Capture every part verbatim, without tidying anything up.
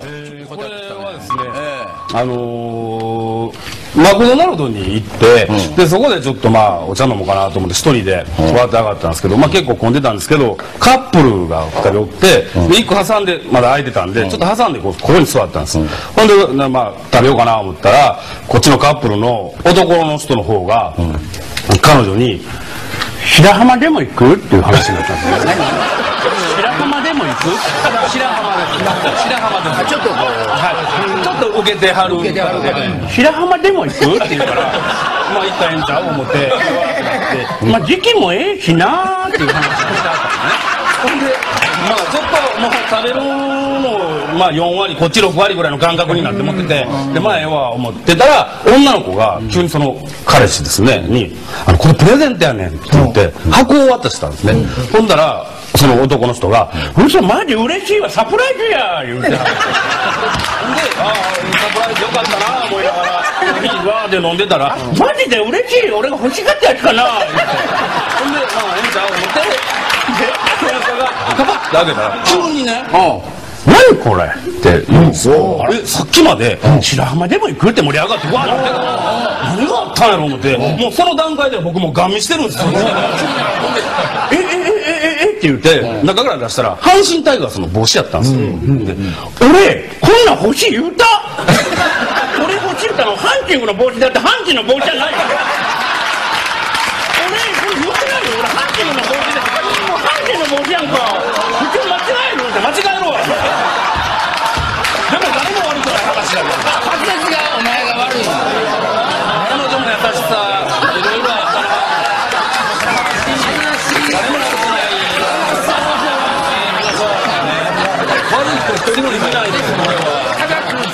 えー、これはですね、えー、あのー、マクドナルドに行って、うん、でそこでちょっとまあお茶飲もうかなと思って一人でわーって上がったんですけど、うん、まあ結構混んでたんですけど、カップルがふたりおって、うん、でいっこ挟んでまだ空いてたんで、うん、ちょっと挟んでこうここに座ったんです、うん、ほんで、なまあ、食べようかなと思ったらこっちのカップルの男の人の方が、うん、彼女に「白浜でも行く？」っていう話になったんですよね。白浜でちょっとこう、はい、ちょっと受けてはるみたいな。白浜でも行くって言うからまあ行ったらええんちゃう思って、まあ時期もええしなーっていう話をしたからね。ほんでまあちょっともう食べるのまあよんわりこっちろくわりぐらいの感覚になって思ってて、でまあええわ思ってたら女の子が急にその彼氏ですねに「あのこれプレゼントやねん」って言って箱を渡したんですね。ほんだらその男の人が「うそマジ嬉しいわ、サプライズや」言うてはるんで「ああサプライズよかったな」思いながらわーで飲んでたら「マジで嬉しい、俺が欲しかったやつかな」言うて、ほんで「ああええんちゃう」思ってでその人がカパッて開けたら急にね「何これ」って言うんですよ。あれさっきまで「白浜でも行く」って盛り上がってわーって何があったんやろ思って、もうその段階で僕もガン見してるんですよ。ええええって言って中から出したら阪神タイガースの帽子やったんですよ。俺こんなん欲しい言うた俺欲しい言うたのハンキングの帽子だって、ハンキングの帽子じゃないよ俺これ言ってないよ、俺ハンキングの帽子でハンキングの帽子やんか、普通間違えろって間違えろでも誰も悪くない話だよ、私がお前が悪い彼女の優しさ一人もいないです。科学の前途。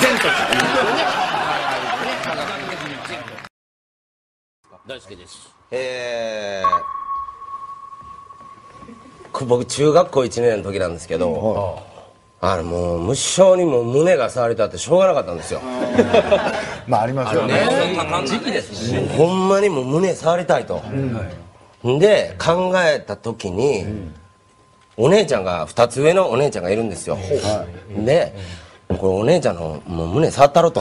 大好きです。えー、僕中学校いちねんの時なんですけど、うん、あのもう無性にも胸が触りたってしょうがなかったんですよ。まあありますよね。そんな感じですね。ほんまにもう胸触りたいと。うん、で考えた時に。うん、お姉ちゃんがふたつ上のお姉ちゃんがいるんですよ。でこれお姉ちゃんのもう胸触ったろと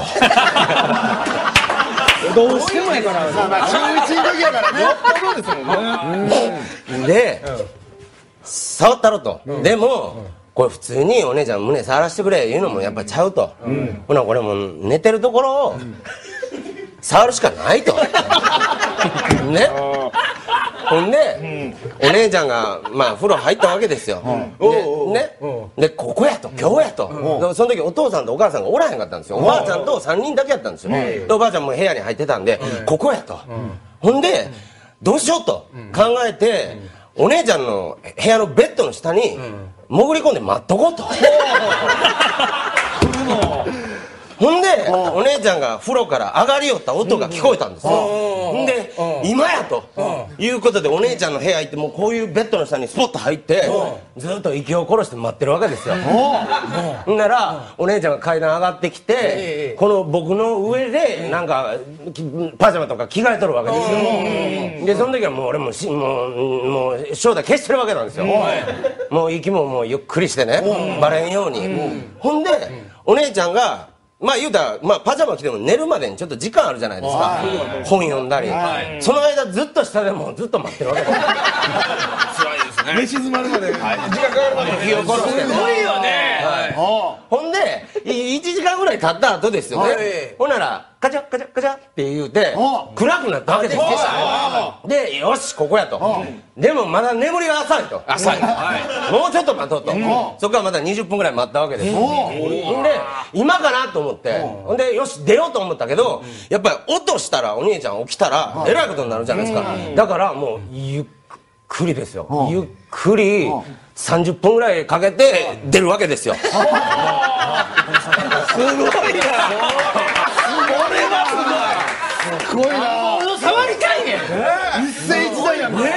どうしてもやから中いちの時やからね、やったろですもんね。で触ったろと、でもこれ普通にお姉ちゃん胸触らせてくれいうのもやっぱちゃうと、ほなこれもう寝てるところを触るしかないとね。ほんで、お姉ちゃんがまあ風呂入ったわけですよ。ね、でここやと今日やと、その時お父さんとお母さんがおらへんかったんですよ。おばあちゃんとさんにんだけやったんですよ。でおばあちゃんも部屋に入ってたんでここやと、ほんでどうしようと考えてお姉ちゃんの部屋のベッドの下に潜り込んで待っとこうと。ほんでお姉ちゃんが風呂から上がりよった音が聞こえたんですよ。ほんで今やということでお姉ちゃんの部屋行って、もうこういうベッドの下にスポッと入ってずっと息を殺して待ってるわけですよ。ほんならお姉ちゃんが階段上がってきてこの僕の上でなんかパジャマとか着替えとるわけですよ。でその時はもう俺もしもうもう正体消してるわけなんですよ。もう息ももうゆっくりしてねバレんように。ほんでお姉ちゃんがまあ言うたら、まあ、パジャマ着ても寝るまでにちょっと時間あるじゃないですか、本読んだり、はい、その間ずっと下でもずっと待ってるわけですよ。辛いですね、飯詰まるまで、はい、時間かかるまで、すごいよね、はい、ほんでいちじかんぐらい経った後ですよね、はい、ほんならカチャカチャカチャって言うて暗くなったわけですよ。でよしここやと、でもまだ眠りが浅いと、浅い、もうちょっと待とうと、そこからまたにじゅっぷんぐらい待ったわけです。ほんで今かなと思って、ほんでよし出ようと思ったけどやっぱり音したらお兄ちゃん起きたらえらいことになるじゃないですか。だからもうゆっくりですよ、ゆっくりさんじゅっぷんぐらいかけて出るわけですよ。すごいな、すごいな。触りたいね。一世一代やね。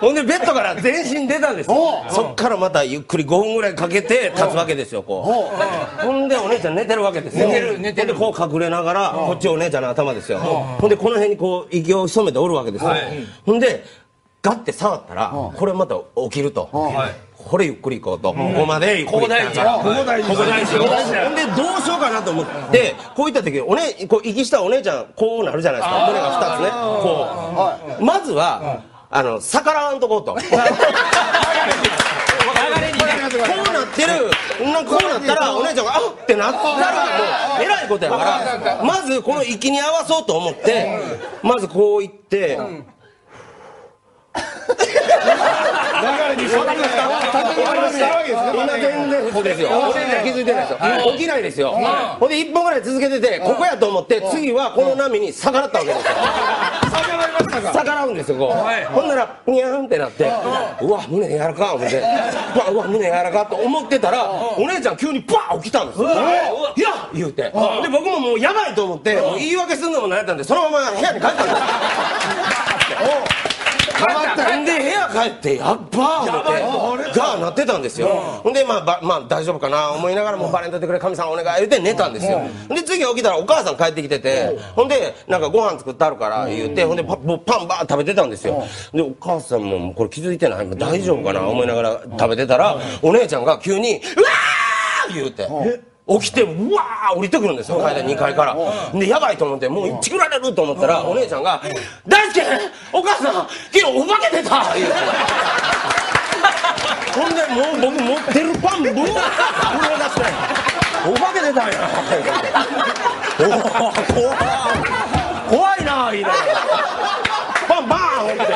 ほんでベッドから全身出たんですよ。そっからまたゆっくりごふんぐらいかけて立つわけですよ。こうほんでお姉ちゃん寝てるわけですよ。寝てる寝てる。こう隠れながらこっちお姉ちゃんの頭ですよ。ほんでこの辺にこう息を潜めておるわけですよ。ほんでガッて触ったらこれまた起きると、これゆっくり行こうと、ここまでゆっくり行ったからここ大事、ここ大事、ほんでどうしようかなと思ってこういった時息したお姉ちゃんこうなるじゃないですか、胸がふたつね、こうまずは逆らわんとこうと、こうなってる、こうなったらお姉ちゃんがあっってなるのもえらいことやから、まずこの息に合わそうと思ってまずこういって。流れにした起きないですよ。ほんでいっぽんぐらい続けてて、ここやと思って次はこの波に逆らったわけですよ。逆らうんですよ。ほんならニャーンってなって、うわ胸やらか思って、うわ胸やらかと思ってたらお姉ちゃん急にバー起きたんですよ。いや言うて、で僕ももうやばいと思って言い訳するのも慣れたんでそのまま部屋に帰ったんですよ。んで部屋帰ってやっばー思ってがなってたんですよ。ほんでまあ大丈夫かな思いながらもバレンタインでくれ神さんお願いって寝たんですよ。で次起きたらお母さん帰ってきてて、ほんでなんかご飯作ってあるから言って、ほんでパンバーン食べてたんですよ。でお母さんもこれ気づいてない大丈夫かな思いながら食べてたらお姉ちゃんが急にうわー言うて起きてうわー降りてくるんですよ、階段にかいから。でやばいと思ってもうちぐられると思ったらお姉ちゃんが「大輔お母さん昨日お化け出た」言うほんでもう僕持ってるパンブー震え出して「お化け出たんや」言うて「怖い怖いな」言いながらパンバーン降りて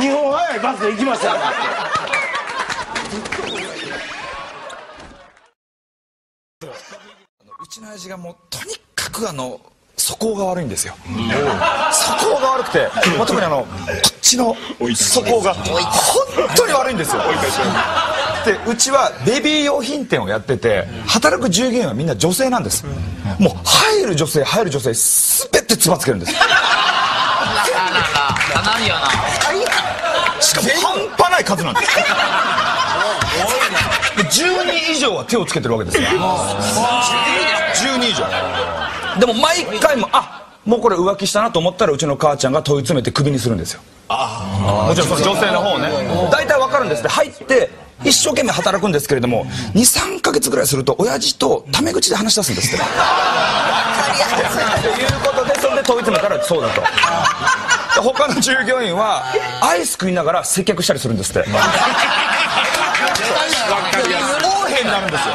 にほん早いバスで行きました。うちの親父がもうとにかくあの素行が悪いんですよ。素行が悪くて、特にあのこっちの素行が本当に悪いんですよ。でうちはベビー用品店をやってて働く従業員はみんな女性なんです。もう入る女性入る女性全てつばつけるんです。なかなかかなりやな。しかも半端ない数なんです。じゅうに以上は手をつけてるわけですよ。じゅうに以上でも毎回もあもうこれ浮気したなと思ったらうちの母ちゃんが問い詰めてクビにするんですよ。もちろんその女性の方ね、大体わかるんです。で入って一生懸命働くんですけれどもにさんかげつぐらいすると親父とタメ口で話し出すんですって。わかりやすいということでそれで問い詰めたらそうだと。他の従業員はアイス食いながら接客したりするんですって。大変になるんですよ。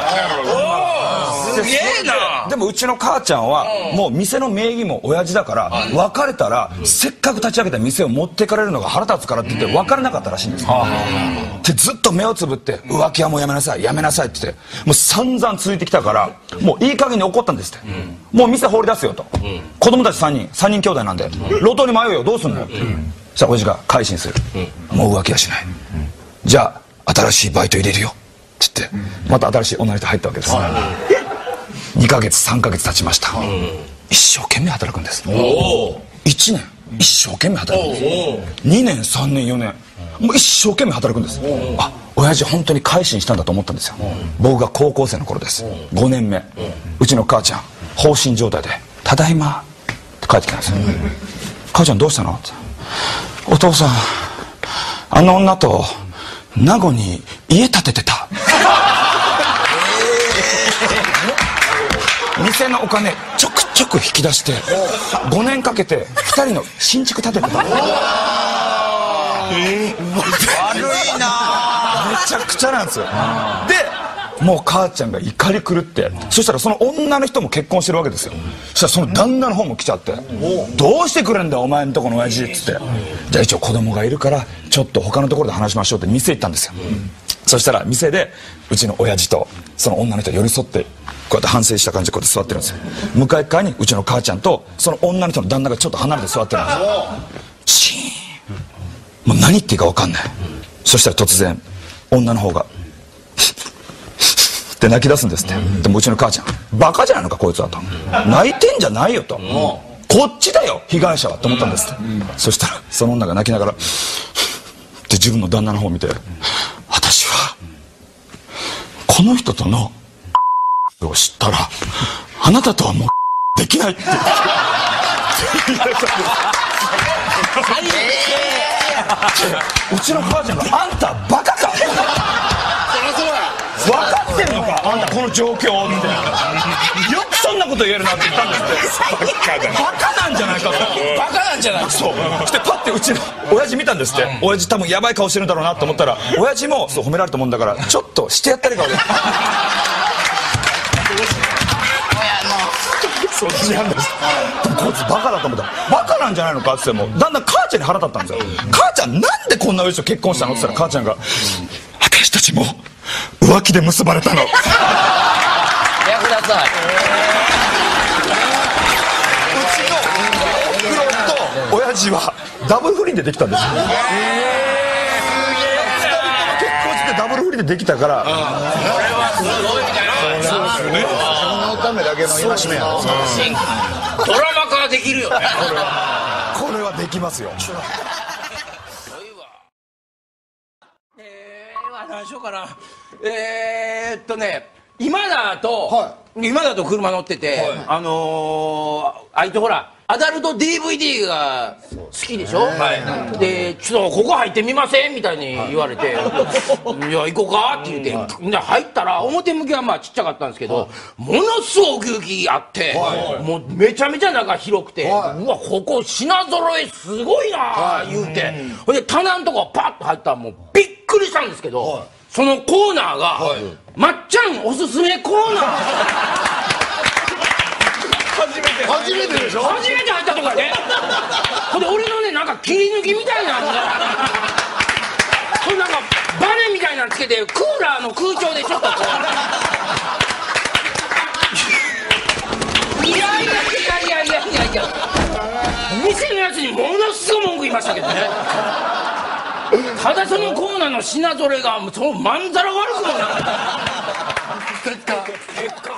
すげえな。でもうちの母ちゃんはもう店の名義も親父だから別れたらせっかく立ち上げた店を持ってかれるのが腹立つからって言って別れなかったらしいんです。でずっと目をつぶって浮気はもうやめなさいやめなさいって言ってもう散々続いてきたからもういい加減に怒ったんですって。もう店放り出すよと。子供たちさんにんさんにん兄弟なんで路頭に迷うよどうすんのよって。そしたら親父が改心する。もう浮気はしない。じゃあ新しいバイト入れるよって言ってまた新しい女の人入ったわけです。にかげつさんかげつ経ちました。一生懸命働くんです。いちねん一生懸命働くんです。にねんさんねんよねんもう一生懸命働くんです。あ親父本当に改心したんだと思ったんですよ。僕が高校生の頃です。ごねんめうちの母ちゃん放心状態で「ただいま」って帰ってきたんですよ。母ちゃんどうしたのって「お父さんあの女と名護に家建ててた」店のお金ちょくちょく引き出してごねんかけてふたりの新築建ててた。悪いな。めちゃくちゃなんですよ。でもう母ちゃんが怒り狂って、そしたらその女の人も結婚してるわけですよ。そしたらその旦那の方も来ちゃって「どうしてくれんだお前んとこの親父」っつって「じゃあ一応子供がいるからちょっと他のところで話しましょう」って店行ったんですよ。そしたら店でうちの親父とその女の人寄り添ってこうやって反省した感じでこうやって座ってるんですよ。向かい側にうちの母ちゃんとその女の人の旦那がちょっと離れて座ってるんですよ。シーン。もう何言っていいか分かんない。そしたら突然女の方がって泣き出すんですって。でもうちの母ちゃんバカじゃないのかこいつはと、泣いてんじゃないよと、こっちだよ被害者はと思ったんですって。そしたらその女が泣きながらって自分の旦那の方を見て、私はこの人とのを知ったらあなたとはもうできないって。最低。うちの母ちゃんがあんたバカか分かってんのかあんたこの状況ってよくそんなこと言えるなって言ったんですってバカなんじゃないかとバカなんじゃないかそうそしてパッてうちの親父見たんですって親父多分ヤバい顔してるんだろうなと思ったら親父もそう褒められたもんだからちょっとしてやったり顔でそっちなんですこいつバカだと思ったバカなんじゃないのかって言ってもだんだん母ちゃんに腹立ったんですよ母ちゃんなんでこんな上司と結婚したのって言ったら母ちゃんが私たちも浮気で結ばれたの。役立たない。うちのおふくろと親父はダブル不倫でできたんですよ。ふたりとも結婚してダブル不倫でできたから。これはすごいみたいな。そうですね。そのためだけの戒めやろ。ドラマ化できるよね。これはできますよ。何しようかなえー、っとね今田と、はい、今田と車乗ってて、はい、あのー、あいつほらアダルト ディーブイディー が好きでしょ で,、ねはい、でちょっとここ入ってみませんみたいに言われて、はい、いや行こうかって言って、はい、で入ったら表向きはまあちっちゃかったんですけど、はい、ものすごい奥行きあって、はい、もうめちゃめちゃ中広くて、はい、うわここ品揃えすごいな、はい、言うてほ、はいで棚のとこパッと入ったらもうビッびっくりしたんですけど、はい、そのコーナーが、はい、まっちゃんおすすめコーナー初めて初めてでしょ初めて入ったとかねこれ俺のねなんか切り抜きみたいなのがこれなんかバネみたいなのつけてクーラーの空調でちょっとこういやいやいやいやいやいや店のやつにものすごい文句言いましたけどねただそのコーナーの品ぞれがそのまんざら悪くもなかった結果結果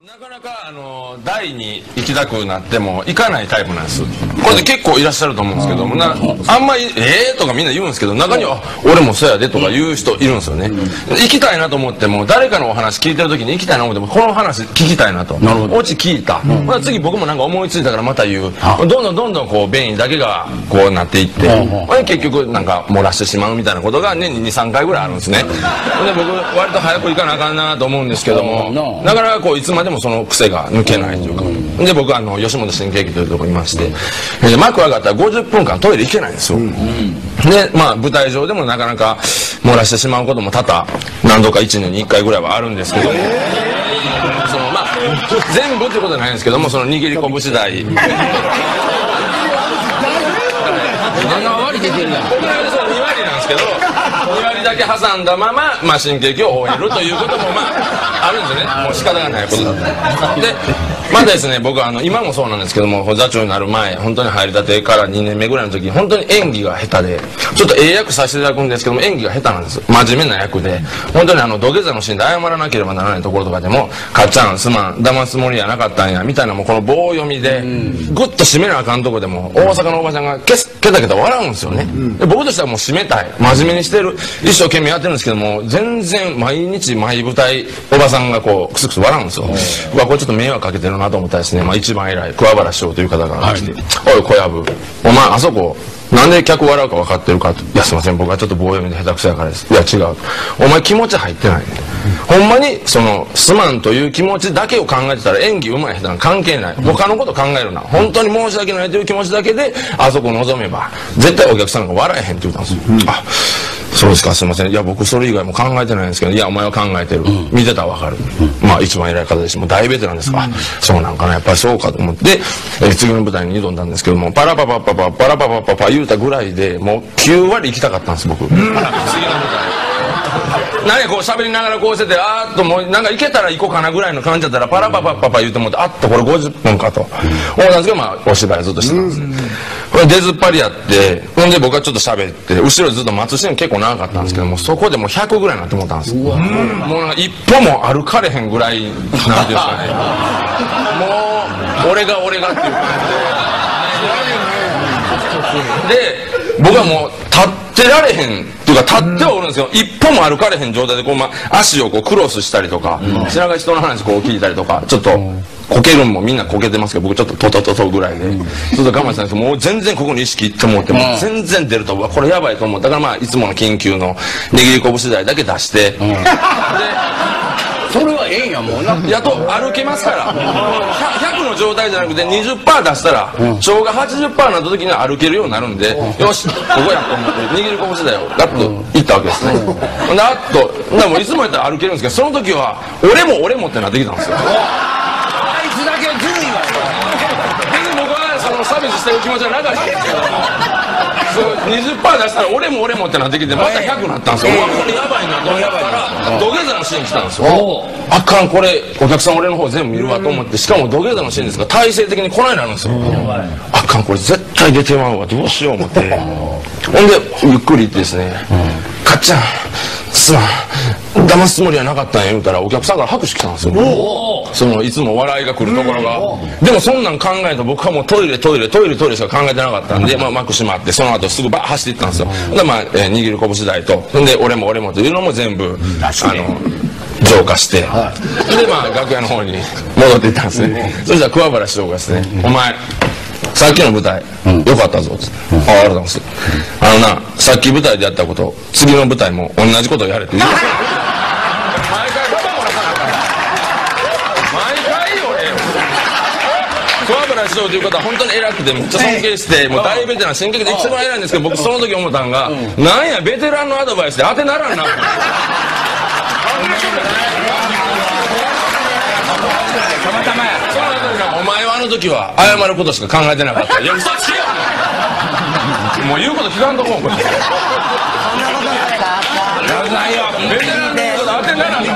なかなかあの台に行きたくなっても行かないタイプなんですこれで結構いらっしゃると思うんですけどもなあんまり「ええー」とかみんな言うんですけど中には「俺もそうやで」とか言う人いるんですよね行きたいなと思っても誰かのお話聞いてる時に行きたいなと思ってもこの話聞きたいなとオチ聞いた、うんまあ、次僕もなんか思いついたからまた言うどんどんどんどんこう便意だけがこうなっていって、まあ、結局なんか漏らしてしまうみたいなことが年ににさんかいぐらいあるんですねで僕割と早く行かなあかんなと思うんですけどもなかなかこういつまででもその癖が抜けないというかで僕はあの吉本新喜劇というところにいましてで幕上がったらごじゅっぷんかんトイレ行けないんですよ、うん、でまあ舞台上でもなかなか漏らしてしまうことも多々何度かいちねんにいっかいぐらいはあるんですけども、えー、そのまあ全部ってことはないんですけどもその握り拳台ななわり出てるな僕の間そのにわりなんですけどにわりだけ挟んだまま、まあ、新喜劇を終えるということもまああるんですねもう仕方がないことだったでまだですね僕はあの今もそうなんですけども座長になる前本当に入りたてからにねんめぐらいの時本当に演技が下手でちょっとええ役させていただくんですけども演技が下手なんです真面目な役で本当にあの土下座のシーンで謝らなければならないところとかでも「かっちゃんすまん騙すつもりやなかったんや」みたいなもうこの棒読みでグッと締めなあかんとこでも大阪のおばちゃんがケタケタ笑うんですよねで僕としてはもう締めたい真面目にしてる一生懸命やってるんですけども全然毎日毎舞台おばさんがこうクスクス笑うんですようわこれちょっと迷惑かけてるなと思ったらですね、まあ、一番偉い桑原師匠という方が来て「はい、おい小籔お前あそこなんで客笑うか分かってるか」と「いやすいません僕はちょっと棒読みで下手くそやからです」「いや違うお前気持ち入ってない、ね」ほんまにそのすまんという気持ちだけを考えてたら演技うまい下手なん関係ない他のこと考えるな本当に申し訳ないという気持ちだけであそこ望めば絶対お客さんが笑えへん」って言ったんですよ、うんあそうですかすいませんいや僕それ以外も考えてないんですけどいやお前は考えてる、うん、見てたら分かる、うん、まあ一番偉い方ですしもう大ベテランですから、うん、そうなんかなやっぱりそうかと思って、えー、次の舞台に挑んだんですけどもパラパパパパパラパパパパ言うたぐらいでもうきゅうわり行きたかったんです僕、うん、次の舞台何かこう喋りながらこうしててあーっともうなんか行けたら行こうかなぐらいの感じだったらパラパパパパ言うてもってあっとこれごじゅっぷんかと思ったんですけどまあお芝居ずっとしてたんですねこれ出ずっぱりやってほんで僕はちょっと喋って後ろずっと待つシーン結構長かったんですけどもそこでもうひゃくぐらいになって思ったんですもうなんか一歩も歩かれへんぐらいなんていうんですかねもう俺が俺がっていう感じでで僕はもう立ってられへんっていうが立っておるんですけど、うん、一歩も歩かれへん状態でこう、ま、足をこうクロスしたりとか、うん、白髪人の話こう聞いたりとか、ちょっと、うん、こけるんもみんなこけてますけど、僕ちょっとトトトトぐらいで、うん、ちょっと我慢したんですけど、もう全然ここに意識いってもって、うん、もう全然出ると、うわこれやばいと思う。だからまあいつもの緊急の握り拳台だけ出して、うん、でそれはええんやもうな。やっと歩けますから。ひゃくの状態じゃなくて にじゅっパーセント 出したら、腸が はちじゅっパーセント になった時には歩けるようになるんで、よし、ここやと思って、握り拳だよ。ガッといったわけですね。なっと、でもいつもやったら歩けるんですけど、その時は、俺も俺もってなってきたんですよ。あいつだけずるいわ。別に僕はそのサービスしてる気持ちはなかったんですけど。にじゅっパーセント 出したら俺も俺もってなってきてまたひゃくになったんですよ。これやばいなと思ったら土下座のシーン来たんですよ。あかん、これお客さん俺の方全部見るわと思って、しかも土下座のシーンですから体勢的に来ないなるんですよ。あかん、これ絶対出てまうわ、どうしよう思って、ほんでゆっくり言ってですね、かっちゃんすまん、騙すつもりはなかったんや言うたら、お客さんから拍手来たんですよ。そのいつも笑いが来るところが、でもそんなん考えた僕はもうトイレトイレトイレトイレしか考えてなかったんで、まあ幕閉まって、その後すぐバーッ走っていったんですよ。でまあ、えー、握る拳台と、で俺も俺もというのも全部あの浄化して、はい、でまあ楽屋の方に戻っていったんですね。そしたら桑原師匠がですね、お前さっきの舞台、うん、よかったぞっつって、うん、ああ、ありがとうございます。あのな、さっき舞台でやったこと、次の舞台も同じことをやれって言う。毎回バカもらさなから。毎回よね。桑原師匠という方は本当に偉くて、めっちゃ尊敬して、もう大ベテラン、真剣で一番偉いんですけど、僕その時思ったんが、うん、なんや、ベテランのアドバイスで当てならんな。たまたまや。お前はあの時は謝ることしか考えてなかった。いや、嘘つけよ。もう言うこと聞かんとこう。こんなことないよ。ベテランのこと当てにならんの。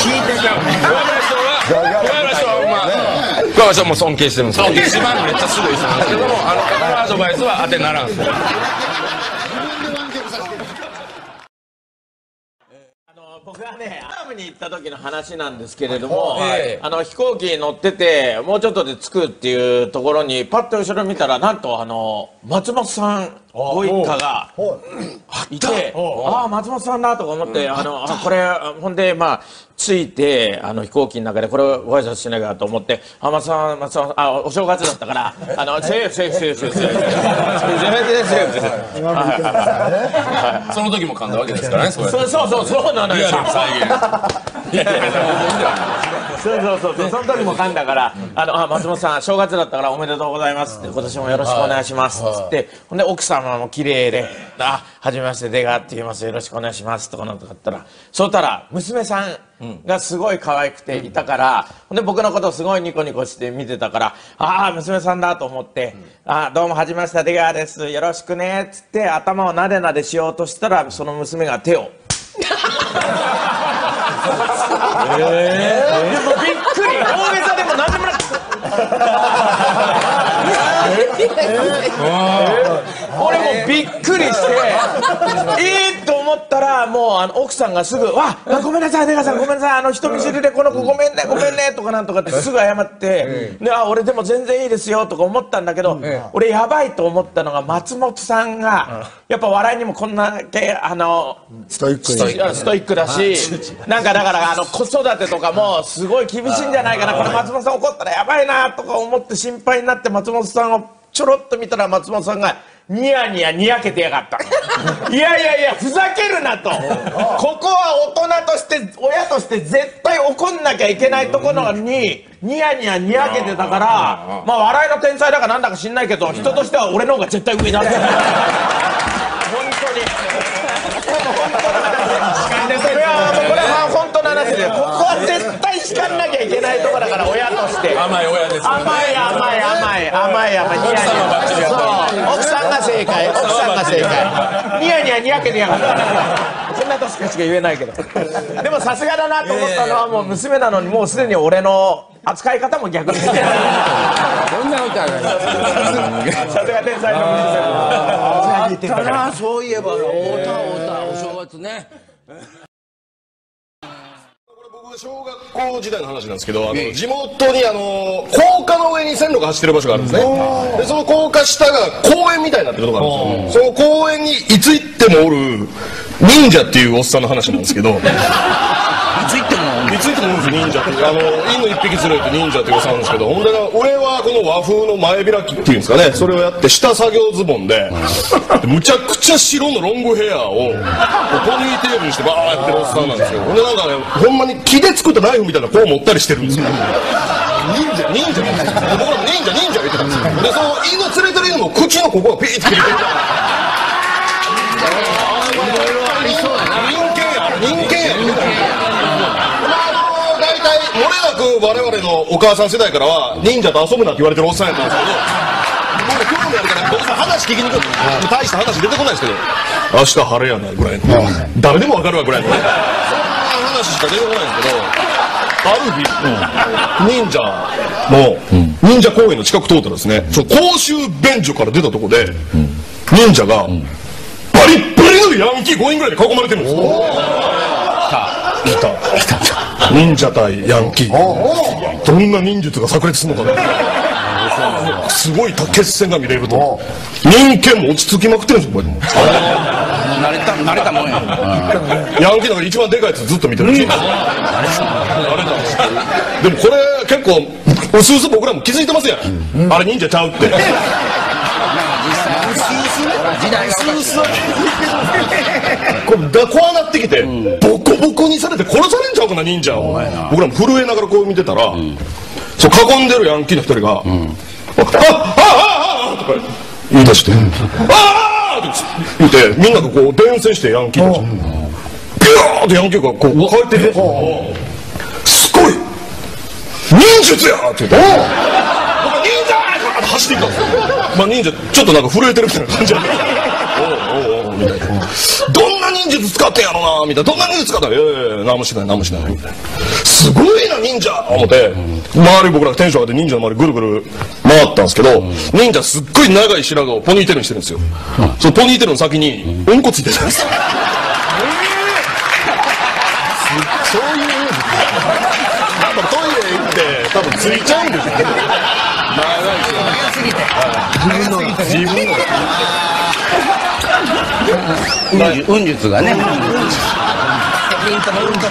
聞いてちゃう。桑原師匠は、桑原師匠は、まあ、桑原師匠も尊敬してるんですよ。尊敬してます。めっちゃすごい人なんですけども、あの方のアドバイスは当てにならんすよ。僕はね、アムに行った時の話なんですけれども、はい、あの飛行機に乗ってて、もうちょっとで着くっていうところに、パッと後ろ見たら、なんとあの松本さんご一家がいて、ああ、松本さんだとか思って、うん、あのあこれ、ほんで、まあ、着いて、あの飛行機の中で、これ、ご挨拶しなきゃと思って、あ、松さん、松さん、あ、お正月だったから、あのセーフ、セーフ、セーフ、セーフ、セーフ、セーフ、セーフ、その時も噛んだわけですからね、それ。そうそう、そうなのよ。そうそうそう、その時も噛んだから、あの、あ、松本さん、正月だったからおめでとうございますって、今年もよろしくお願いしますって、ほんで、奥様も綺麗で、あ、はじめまして、出川って言います、よろしくお願いしますとかなんとかったら、そうしたら、娘さんがすごい可愛くていたから、うん、で僕のことをすごいニコニコして見てたから、うん、ああ娘さんだと思って「うん、ああどうもはじめまして出川ですよろしくね」っつって頭をなでなでしようとしたらその娘が手を。えー、でもびっくり大げさでも何でもなく。俺もびっくりしてええと思ったらもうあの奥さんがすぐ「わっごめんなさい出川さんごめんなさいあの人見知りでこの子ごめんねごめんね」とかなんとかってすぐ謝って「であ俺でも全然いいですよ」とか思ったんだけど俺やばいと思ったのが松本さんがやっぱ笑いにもこんだけあのストイックだしなんかだからあの子育てとかもすごい厳しいんじゃないかなこれ松本さん怒ったらやばいなとか思って心配になって松本さんをちょろっと見たら松本さんが。ニヤニヤにやけてやがったいやいやいやふざけるなとここは大人として親として絶対怒んなきゃいけないところにニヤニヤにやけてたからまあ笑いの天才だかなんだか知んないけど人としては俺の方が絶対上だって本当に本当の話でここは絶対叱んなきゃいけないところだから親として甘い親です甘い甘い甘い甘い甘いニヤニヤ奥さんが正解奥さんが正解ニヤニヤにやけにやがったそんな年かしか言えないけどでもさすがだなと思ったのはもう娘なのにもうすでに俺の扱い方も逆にしてるどんな歌がさすが天才の娘さんあったなそういえば太田太田お正月ね小学校時代の話なんですけどあの地元にあの高架の上に線路が走ってる場所があるんですねでその高架下が公園みたいになってるところがあるんですよその公園にいつ行ってもおる忍者っていうおっさんの話なんですけど、いつ行ってもいつ行ってもです忍者っていう、あの犬一匹連れて忍者っていうおっさんなんですけど、ほんで俺はこの和風の前開きっていうんですかね、それをやって下作業ズボンで、むちゃくちゃ白のロングヘアをポニーテーブルにしてバーやってるおっさんなんですけど、ほんでなんかね、ほんまに木で作ったナイフみたいなこう持ったりしてるんですよ。忍者忍者なんですよ。僕らも忍者忍者言ってたんですよ。でその犬連れてる犬も口のここがピーって切れてる。我々のお母さん世代からは忍者と遊ぶなって言われてるおっさんやったんですけど、僕興味あるから僕さ話聞きにくい、大した話出てこないですけど、明日晴れやないぐらいの、誰でも分かるわぐらいの、そんな話しか出てこないんですけど、ある日、うん、忍者の忍者公園の近く通ったらですね、その公衆便所から出たとこで、忍者がバリッバリのヤンキーごにんぐらいで囲まれてるんですよ。来た来た来た忍者対ヤンキー、どんな忍術が炸裂するのかな、すごい決戦が見れると、人間も落ち着きまくってるんですよ、これ。慣れた慣れたもんや。ヤンキーの中で一番でかいやつずっと見てる。でもこれ結構うすうす僕らも気づいてますやん、あれ忍者ちゃうって。こうなってきてボコボコにされて殺されんちゃうかな忍者を。僕らも震えながらこう見てたら、そう囲んでるヤンキーの一人が「あっあっあっあっ」とか言い出して「ああ」って言ってみんながこう伝染してヤンキーたちピューってヤンキーがこう帰ってる「すごい忍術や!」って言って「忍者!」って走っていったんですよ。まあ忍者ちょっとなんか震えてるみたいな感じでみたいな、どんな忍術使ってんやろなみたいな、どんな忍術使ってんやろ、何もしない何もしないみたいな、すごいな忍者思って周り僕らテンション上がって忍者の周りぐるぐる回ったんですけど、忍者すっごい長い白髪をポニーテールにしてるんですよ。そのポニーテールの先にうんこついてたんですよ。そういうなんかトイレ行って多分ついちゃうんですよ。長すぎて自分の自分の運術がね、ピンともうんとも、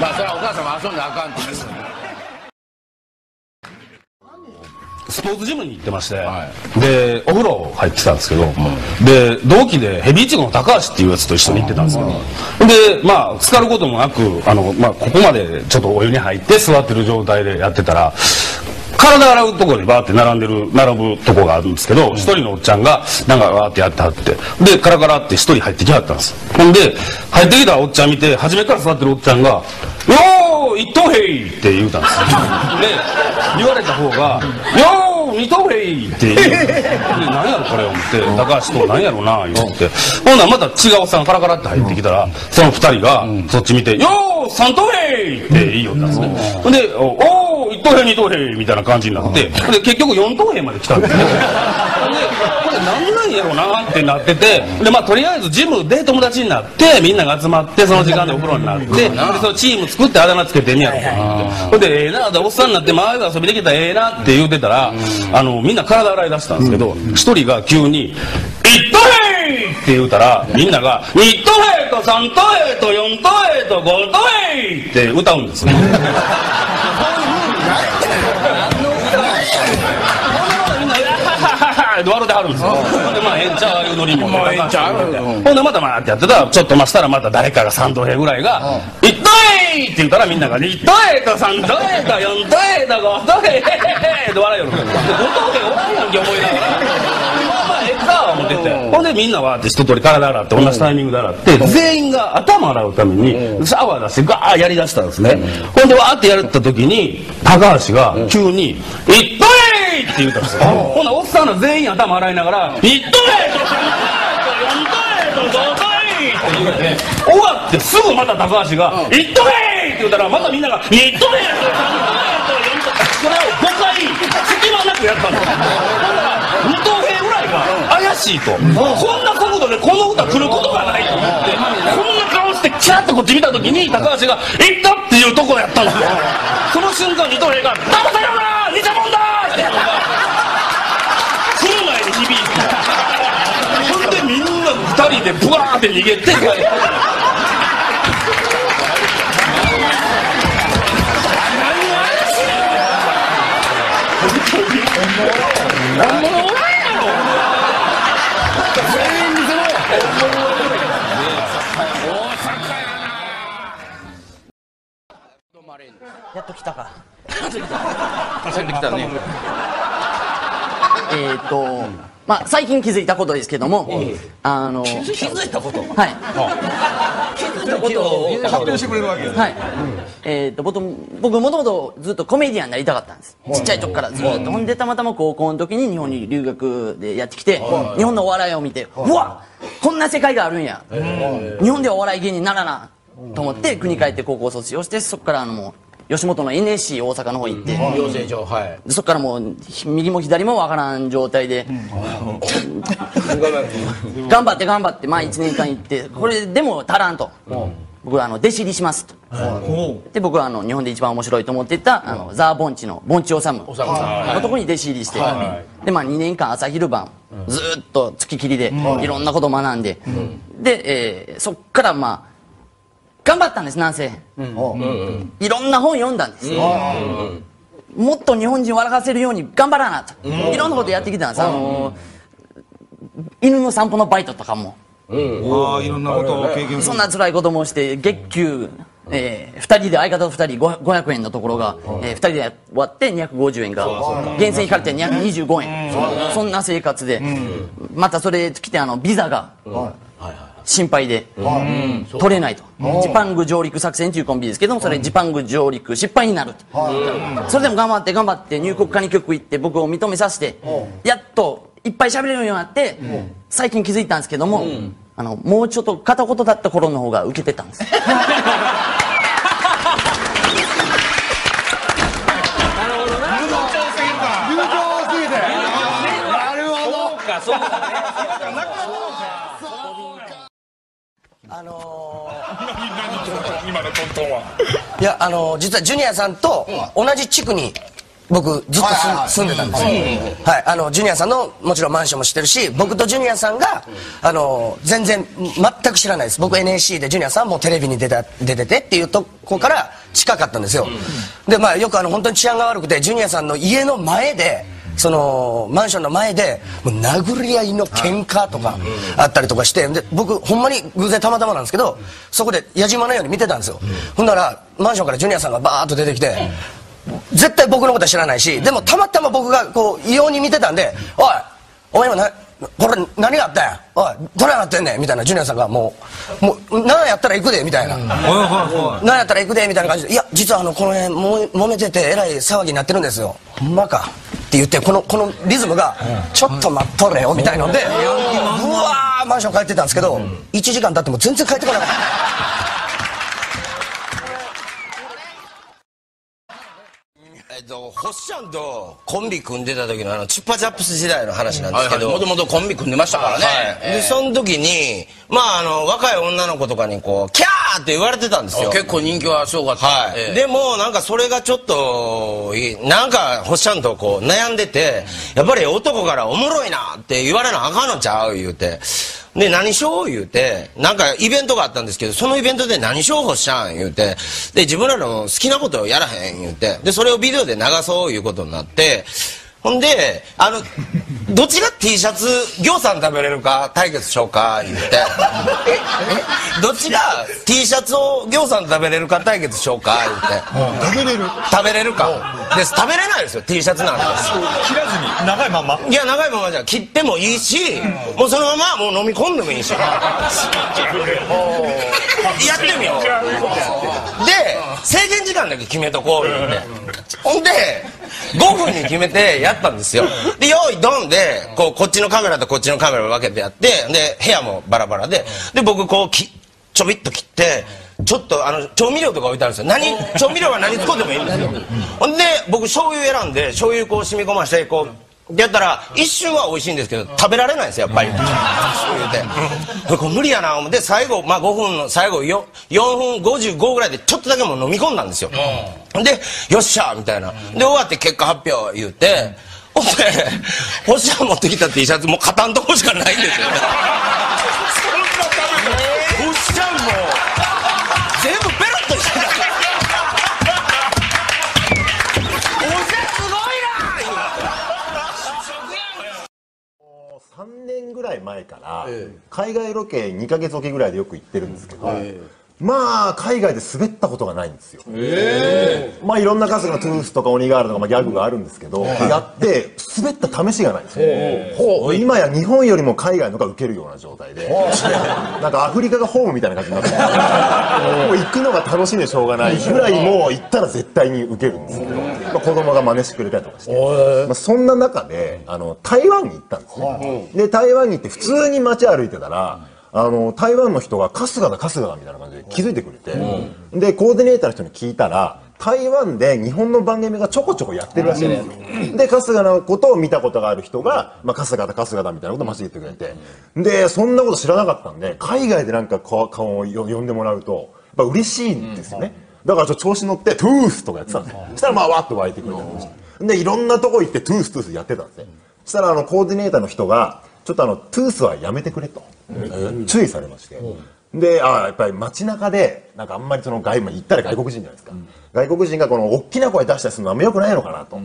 まあそれはお母さんも遊んであかんってですよね。スポーツジムに行ってまして、でお風呂入ってたんですけど、で同期でヘビーイチゴの高橋っていうやつと一緒に行ってたんですけど、でまあ浸かることもなく、あのまあここまでちょっとお湯に入って座ってる状態でやってたら、体洗うところにバーって並んでる並ぶとこがあるんですけど、一人のおっちゃんがなんかわーってやってはって、でカラカラって一人入ってきはったんです。ほんで入ってきたおっちゃん見て、初めから座ってるおっちゃんが「よーいっとへい!」って言うたんです。で言われた方が「よーいっとへい!」って言うで、何やろこれを思って高橋と何やろなあ言って、ほんならまた違うおっさんカラカラって入ってきたら、その二人がそっち見て「よーさんとへい!」って言いよったんですね。ほんで「おーいち等兵に等兵」みたいな感じになって、で結局よん等兵まで来たんですよ。でこれ何なんやろなってなってて、でまあとりあえずジムで友達になってみんなが集まって、その時間でお風呂になって、でそのチーム作ってあだ名つけてんやろって、ほんでええなっておっさんになって周りで遊びできたらええなって言うてたら、あのみんな体洗い出したんですけど、一人が急に「いち等兵!」って言うたら、みんなが「に等兵とさん等兵とよん等兵とご等兵!」って歌うんですね。笑うてはるんですよ。ほんでまあええんちゃうああいうノリも、ほんでまたまあってやってたら、ちょっとましたらまた誰かがさん等兵ぐらいが「いっ等兵!」って言ったら、みんなが「いっ等兵とさん等兵とよん等兵とご等兵!」って笑いよる。ご等兵おらんやんけ思いながら、まあまあええか思ってて、ほんでみんなわって一通り体洗って同じタイミングで洗って、全員が頭洗うためにシャワー出してガーやりだしたんですね。ほんでわってやった時に高橋が急に「いっ等兵!」って言うたんですよ。ほなおっさんら全員頭洗いながら「一等兵と三等兵と四等兵と五等兵」って言うて、終わってすぐまた高橋が「一等兵!」って言うたら、またみんなが「一等兵と三等兵と四等兵」ってそれをごかい隙間なくやったんですよ。二等兵ぐらいが怪しいと、こんな速度でこの歌来ることがないと思って、こんな顔してキラッとこっち見た時に高橋が「いった!」っていうとこやったんですよ。その瞬間二等兵が「騙されるなー偽物だ!」来る前に響いて、そんでみんな二人でブワーって逃げてやっと来たか。やっと来た。走ってきたね。えっと、まあ最近気づいたことですけども、あの気づいたこと。はい。気づいたことを発表してくれるわけです。はい。えっと僕僕もともとずっとコメディアンになりたかったんです。ちっちゃい時からずっと。ほんでたまたま高校の時に日本に留学でやってきて、日本のお笑いを見て、うわっこんな世界があるんや。日本ではお笑い芸人にならなと思って国帰って高校卒業して、そこからあのもう。吉本の エヌエスシー 大阪の方行って、養成所、はい。そっからもう右も左もわからん状態で、頑張って頑張ってまあいちねんかん行って、これでも足らんと、僕はあの弟子入りしますと。で僕はあの日本で一番面白いと思っていたあのザ・ボンチのボンチオサムのとこに弟子入りして、でまあにねんかん朝昼晩ずっと付き切りでいろんなこと学んで、でそっからまあ頑張ったんです、なんせいろんな本読んだんです。もっと日本人笑かせるように頑張らなといろんなことやってきたんです。あの犬の散歩のバイトとかもいろんなことを経験、そんな辛いこともして月給ふたりで相方とふたりごひゃくえんのところがふたりで割ってにひゃくごじゅうえんが源泉引かれてにひゃくにじゅうごえん、そんな生活で、またそれ来てあのビザが心配で取れないと、ジパング上陸作戦というコンビですけども、それジパング上陸失敗になると。それでも頑張って頑張って入国管理局行って僕を認めさせて、やっといっぱい喋れるようになって、最近気づいたんですけども、あのもうちょっと片言だった頃の方がウケてたんです。あのー、今のトントンはいやあのー、実はジュニアさんと同じ地区に僕ずっと住んでたんですよ。はい、あのジュニアさんのもちろんマンションも知ってるし、僕とジュニアさんがあのー、全然全く知らないです。僕 エヌエスシー でジュニアさんもテレビに出た出ててっていうとこから近かったんですよ。でまあよくあの本当に治安が悪くて、ジュニアさんの家の前でそのマンションの前でもう殴り合いの喧嘩とかあったりとかして、で僕ほんまに偶然たまたまなんですけど、そこで矢島のように見てたんですよ。ほんならマンションからジュニアさんがバーッと出てきて、絶対僕のことは知らないし、でもたまたま僕がこう異様に見てたんで「おいお前今なこれ何があったんや、おいどないなってんねん」みたいな。ジュニアさんがもう「もう何やったら行くで」みたいな「何やったら行くで」みたいな感じで「いや実はあのこの辺も揉めててえらい騒ぎになってるんですよ」「ほんまか」って言って、このこのリズムが「ちょっと待っとれよ」みたいなので、うわーマンション帰ってたんですけど、いちじかん経っても全然帰ってこなかった。えっとホッシャンとコンビ組んでた時のあのチュッパチャップス時代の話なんですけど、もともとコンビ組んでましたからね。でその時にまああの若い女の子とかにこう「キャー!」って言われてたんですよ。結構人気はすごかった、はいええ、でもなんかそれがちょっとなんかほっしゃんとこう悩んでて、やっぱり男から「おもろいな」って言われなあかんのちゃう言うて、で何しよう言うて、なんかイベントがあったんですけど、そのイベントで「何しようほっしゃん」言うて、で自分らの好きなことをやらへん言うて、でそれをビデオで流そういうことになって、ほんであのどっちが T シャツぎょうさん食べれるか対決しようか言って、どっちが T シャツをぎょうさん食べれるか対決しようか言って、食べれる食べれるかです。食べれないですよ T シャツなんて。切らずに長いまま、いや長いままじゃ切ってもいいし、もうそのままもう飲み込んでもいいし、やってみようで制限時間だけ決めとこう言って、ほんでごふんに決めてやったんですよ。で用意ドンでこうこっちのカメラとこっちのカメラを分けてやって、で部屋もバラバラで、で僕こうきちょびっと切って、ちょっとあの調味料とか置いてあるんですよ。何調味料は何使ってもいいんですよ。ほんで僕醤油選んで醤油こう染み込ましてこうやったら一瞬は美味しいんですけど食べられないんですよやっぱり。そう言うて無理やな思って、最後まあごふんの最後よんぷんごじゅうごぐらいでちょっとだけもう飲み込んだんですよ。でよっしゃみたいなで終わって結果発表言うて、ほんで星野持ってきた T シャツもう片んとこしかないんですよ。は海外ロケにかげつおきぐらいでよく行ってるんですけど、まあ海外で滑ったことがないんですよ。まあいろんな数がトゥースとかオニガールとかまあギャグがあるんですけど、やって滑った試しがないんですよ。今や日本よりも海外のがウケるような状態で、なんかアフリカがホームみたいな感じになってもう行くのが楽しみでしょうがないぐらい、もう行ったら絶対にウケるんですけど、子供が真似してくれたりとかして、そんな中であの台湾に行ったんですね。で台湾に行って普通に街歩いてたら、あの台湾の人が春日だ春日だみたいな感じで気づいてくれて、うん、でコーディネーターの人に聞いたら、台湾で日本の番組がちょこちょこやってるらしいんですよ、うん、で春日のことを見たことがある人が、まあ、春日だ春日だみたいなことを間違えてくれて、うん、でそんなこと知らなかったんで海外でなんか顔を呼んでもらうとやっぱ嬉しいんですよね、うん、だからちょっと調子乗って「トゥース」とかやってたんですよ、うん、そしたらまあわっと湧いてくれたりして、うん、でいろんなとこ行って「トゥーストゥース」やってたんですね、うん、そしたらあのコーディネーターの人が「ちょっとあのトゥースはやめてくれ」と。注意されまして、で、ああやっぱり街中でなんかあんまりその外、行ったら外国人じゃないですか、うん、外国人がこの大きな声出したりするのはあんまよくないのかなと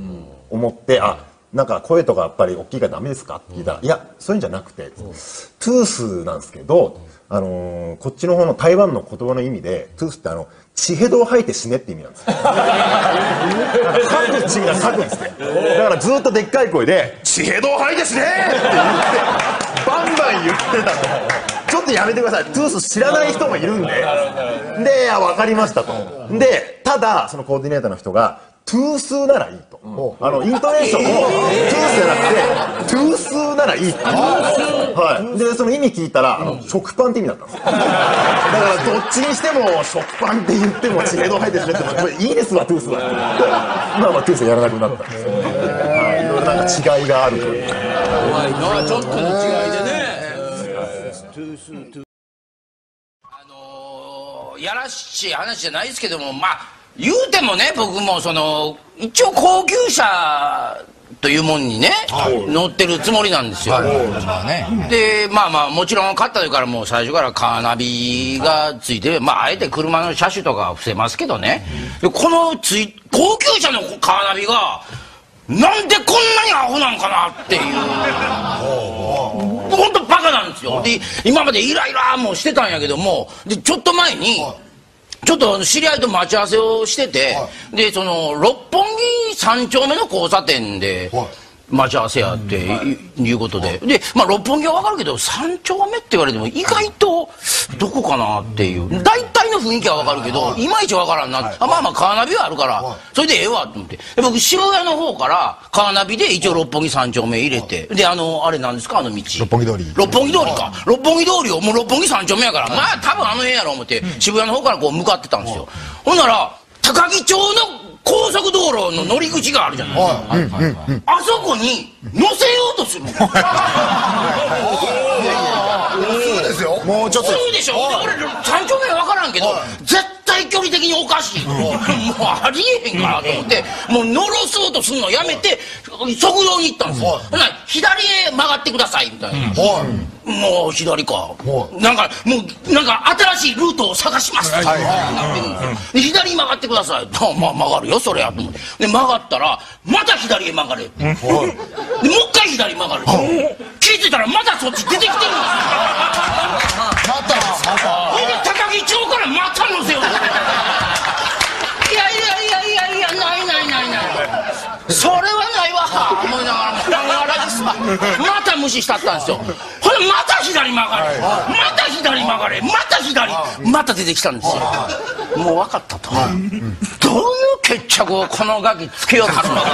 思って、うん、あなんか声とかやっぱり大きいからダメですかって聞いたら、うん、いやそういうんじゃなくて、うん、トゥースなんですけど、あのー、こっちの方の台湾の言葉の意味でトゥースってあの血ヘドを吐いて死ねって意味なんですよ。各地が咲くんですね。だからずっとでっかい声で血ヘドを吐いて死ねって言って。バンバン言ってたと、ちょっとやめてください、トゥース知らない人もいるんで、で分かりましたと、でただそのコーディネーターの人がトゥースならいいと、うん、あのイントネーションもトゥースじゃなくてトゥースならいいって、はい、でその意味聞いたらあの食パンって意味だったんですよ。だからどっちにしても食パンって言っても血へど入ってしまってもこれいいですわトゥースはって、まあまあトゥースやらなくなったんですよ。いろいろなんか違いがあるという。ちょっとの違いでね、あのー、やらしい話じゃないですけども、まあ言うてもね、僕もその一応高級車というもんにね、はい、乗ってるつもりなんですよ。でまあまあもちろん買った時からもう最初からカーナビがついて、まああえて車の車種とかは伏せますけどね、でこのつい高級車のカーナビがなんでこんなにアホなんかなっていう、ほんとバカなんですよ。で今までイライラもしてたんやけども、でちょっと前にちょっと知り合いと待ち合わせをしてて、でその六本木三丁目の交差点で待ち合わせやっていうことで、でまあ六本木は分かるけど三丁目って言われても意外とどこかなっていう、大体の雰囲気は分かるけどいまいち分からんな、あまあまあカーナビはあるからそれでええわと思って、で僕渋谷の方からカーナビで一応六本木三丁目入れて、であのあれなんですか、あの道六本木通り、六本木通りか、六本木通りをもう六本木三丁目やからまあ多分あの辺やろ思って渋谷の方からこう向かってたんですよ。ほんなら高木町の高速道路の乗り口があるじゃないですか、あそこに乗せようとするの。そうですよ、もうちょっとそうでしょ。俺三丁目は分からんけど絶対距離的におかしい、もうありえへんからと思って、もう乗ろそうとするのやめて側道に行ったんですよ。左へ曲がってくださいみたいな、もう左か、なんかもうなんか新しいルートを探しますってなってるんですよ。左に曲がってください、まあ曲がるよそれやと思って、で曲がったらまた左へ曲がれ、でもう一回左曲がる、気づいたらまたそっち出てきてるんですよ。またまたほいで高木町からまた乗せよう。いやいやいやいやいや、ないないないない、それはないわ思いながらまた無視したったんですよ。また左曲がれ、また左曲がれ、また左、また出てきたんですよ。もう分かったと、どういう決着をこのガキつけようとするのか、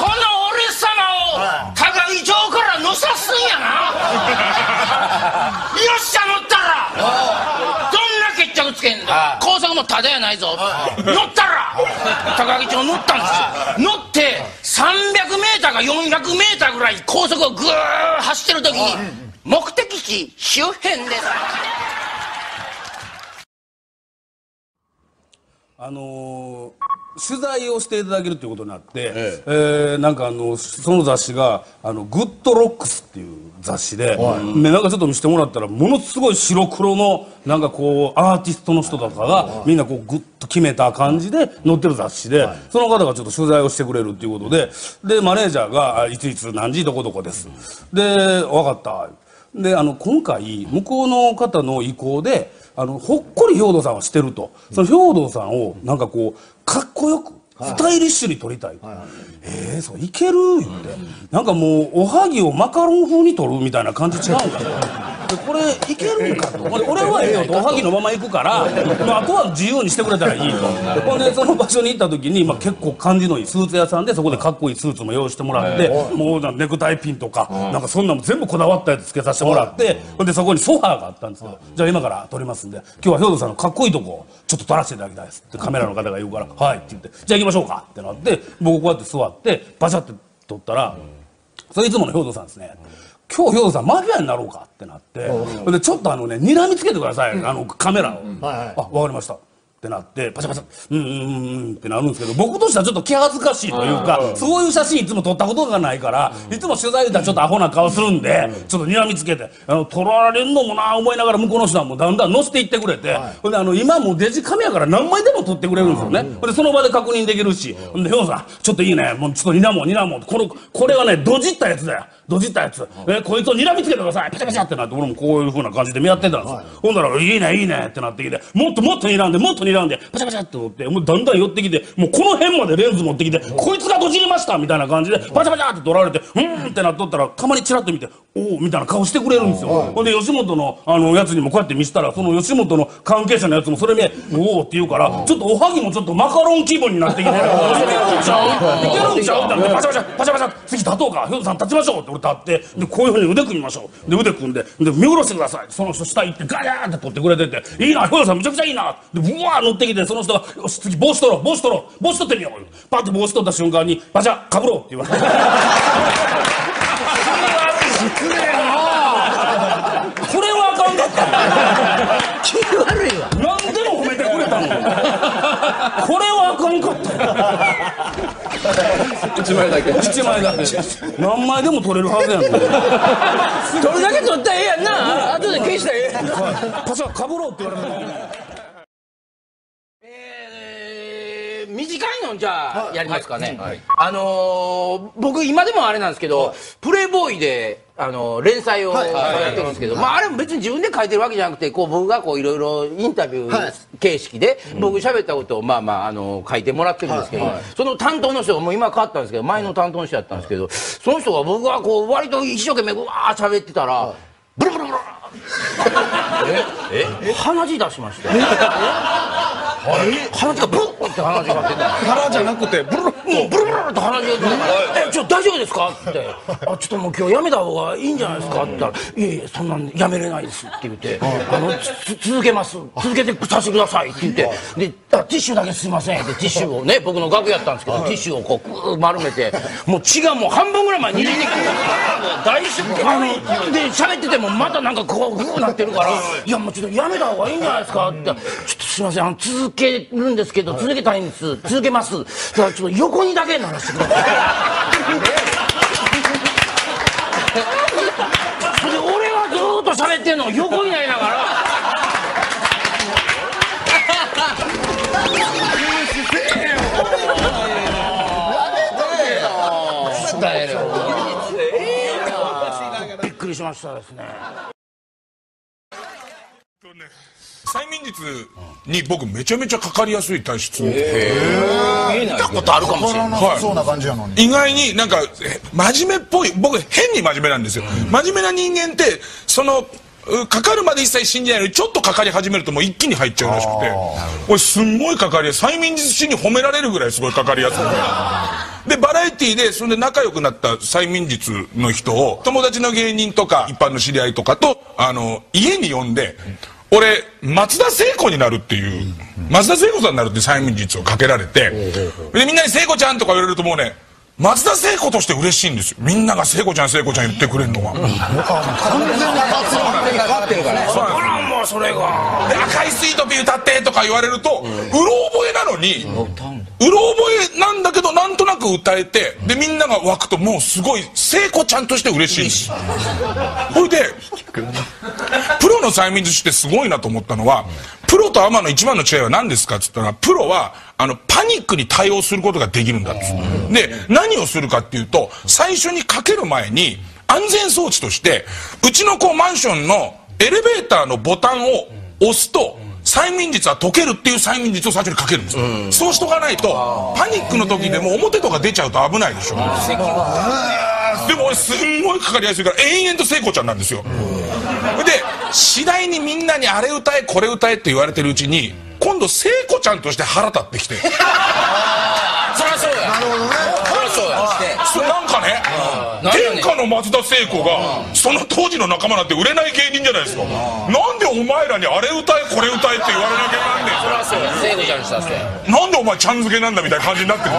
この俺様を高木城から乗さすんやな。よっしゃ乗ったらどんな決着つけんだ、高速もただやないぞ、乗ったら高木城乗ったんですよ。乗ってさんびゃくメーターかよんひゃくメーターぐらい高速をぐー走ってる時に目的地周辺です。あのー、取材をしていただけるということになって、えええー、なんかあのその雑誌があの「グッドロックス」っていう雑誌で、はい、なんかちょっと見せてもらったらものすごい白黒の。なんかこうアーティストの人とかがみんなこうグッと決めた感じで載ってる雑誌で、その方がちょっと取材をしてくれるっていうことで、でマネージャーが「いついつ何時どこどこです」で「分かった」であの今回向こうの方の意向であのほっこり兵藤さんはしてると、その兵藤さんをなんかこうかっこよくスタイリッシュに撮りたい、ええー、そういける言って、なんかもうおはぎをマカロン風に撮るみたいな感じ違うんだとこれいけるんかと、俺はええよとおはぎのまま行くからあとは自由にしてくれたらいいと。ほんでその場所に行った時に、まあ、結構感じのいいスーツ屋さんでそこでかっこいいスーツも用意してもらって、もうネクタイピンとかなんかそんなの全部こだわったやつつけさせてもらって、ほんでそこにソファーがあったんですけど、じゃあ今から撮りますんで今日は兵藤さんのかっこいいとこちょっと撮らせていただきたいですってカメラの方が言うから「はい」って言って「じゃあ行きましょうか」ってなって、僕こうやって座ってバシャって撮ったら「それいつもの兵藤さんですね」今日兵藤さんマフィアになろうかってなって、でちょっとあのねにらみつけてください、あのカメラを、あ分かりましたってなってパシャパシャうんうんうんってなるんですけど、僕としてはちょっと気恥ずかしいというか、そういう写真いつも撮ったことがないから、いつも取材でちょっとアホな顔するんでちょっとにらみつけてあの撮られるのもな思いながら、向こうの人はもうだんだん載せていってくれて、ほんであの今もうデジカメやから何枚でも撮ってくれるんですよね。でその場で確認できるし、ほんで兵藤さんちょっといいねもうちょっとにらもうにらもうこのこれはねドジったやつだよ。どじったやつ、えこいつを睨みつけてください、ピチャピチャってなって、俺もこういう風な感じで見合ってたんですよ、はい、ほんだら「いいねいいね」ってなってきて、もっともっと睨んでもっと睨んでパチャパチャって思って、もうだんだん寄ってきて、もうこの辺までレンズ持ってきて「こいつがどじりました」みたいな感じでパチャパチャって撮られて「うん」ってなっとったら、たまにチラッと見て「おお」みたいな顔してくれるんですよ。ほんで吉本のあのやつにもこうやって見せたら、その吉本の関係者のやつもそれ見「おお」って言うから、ちょっとおはぎもちょっとマカロン気分になってきて「いけるんちゃういけるんちゃう」ってなってパチャパチャパチャパチャ次立とうか兵藤さん立ちましょうって俺立って、でこういうふうに腕組みましょうで腕組んでで見下ろしてください、その人下行ってガヤーって撮ってくれてて「いいな兵藤さんめちゃくちゃいいな」でブワー乗ってきて、その人が「よし次帽子取ろう帽子取ろう帽子取ってみよう」パッて帽子取った瞬間に「バシャかぶろう」って言われて失礼なこれはあかんかった気悪いわ何でも褒めてくれたのこれはあかんかったよいちまいだけいちまいだけ何枚でも取れるはずやん取るだけ取ったらええやんな、あとで消したらええやんなパシャかぶろうって言われたえー短いのじゃあやりますかね。あの僕今でもあれなんですけどプレイボーイであの連載をやってるんですけど、まああれも別に自分で書いてるわけじゃなくて、こう僕がこういろいろインタビュー形式で僕喋ったことをまあまああの書いてもらってるんですけど、その担当の人がもう今変わったんですけど、前の担当の人だったんですけど、その人が僕がこう割と一生懸命うわー喋ってたらブルブルブルえ鼻血出しました。鼻血がブルッって鼻血が出た。鼻じゃなくてブルッブルブルって鼻血が出た。えちょっと大丈夫ですかって。あちょっともう今日やめた方がいいんじゃないですかって言ったら、いやいやそんなんやめれないですって言って、あの続けます続けてさせてくださいって言って、でティッシュだけすいませんってティッシュをね僕の楽屋やったんですけど、ティッシュをこう丸めて、もう血がもう半分ぐらいまでにじんできて、大丈夫。で喋っててもまたなんかこうグーなってるから、いやもうちょっとやめた方がいいんじゃないですかって、ちょっとすいませんあの続けるんですけど続けたいんです続けます。だからちょっと横にだけ鳴らしてください。それで俺はずっと喋ってんの横になりながら。びっくりしましたですね。催眠術に僕めちゃめちゃかかりやすい体質。見たことあるかもしれない。はい、そうな感じやのに。意外になんか真面目っぽい、僕変に真面目なんですよ。うん、真面目な人間ってそのかかるまで一切信じないのに、ちょっとかかり始めるともう一気に入っちゃうらしくて、俺すんごいかかりやすい。催眠術師に褒められるぐらいすごいかかりやすい。でバラエティーでそれで仲良くなった催眠術の人を友達の芸人とか一般の知り合いとかとあの家に呼んで。俺松田聖子になるっていう松田聖子さんになるって催眠術をかけられて、でみんなに「聖子ちゃん」とか言われるともうね松田聖子として嬉しいんですよ。みんなが「聖子ちゃん聖子ちゃん」言ってくれるのが完全に当たってるからね。そうなんもうそれがで「赤いスイートピー歌って」とか言われるとうろ覚えなのにうろ覚えなんだけどなんとなく歌えて、でみんなが湧くともうすごい聖子ちゃんとして嬉しいんです。ほいでプロの催眠術師ってすごいなと思ったのは、プロとアマの一番の違いは何ですかっつったら、プロはあのパニックに対応することができるんだっつって。で何をするかっていうと、最初にかける前に安全装置として、うちのこうマンションのエレベーターのボタンを押すと催眠術は解けるっていう催眠術を最初にかけるんですよ。うん、そうしとかないとパニックの時でも表とか出ちゃうと危ないでしょ。でも俺すんごいかかりやすいから延々と聖子ちゃんなんですよ。で次第にみんなにあれ歌えこれ歌えって言われてるうちに、今度聖子ちゃんとして腹立ってきてそりゃそうだ、なるほどね、そうだ、なんかね、天下の松田聖子がその当時の仲間なんて売れない芸人じゃないですか。なんでお前らにあれ歌えこれ歌えって言われなきゃなんねん、なんでお前ちゃん付けなんだみたいな感じになってるんで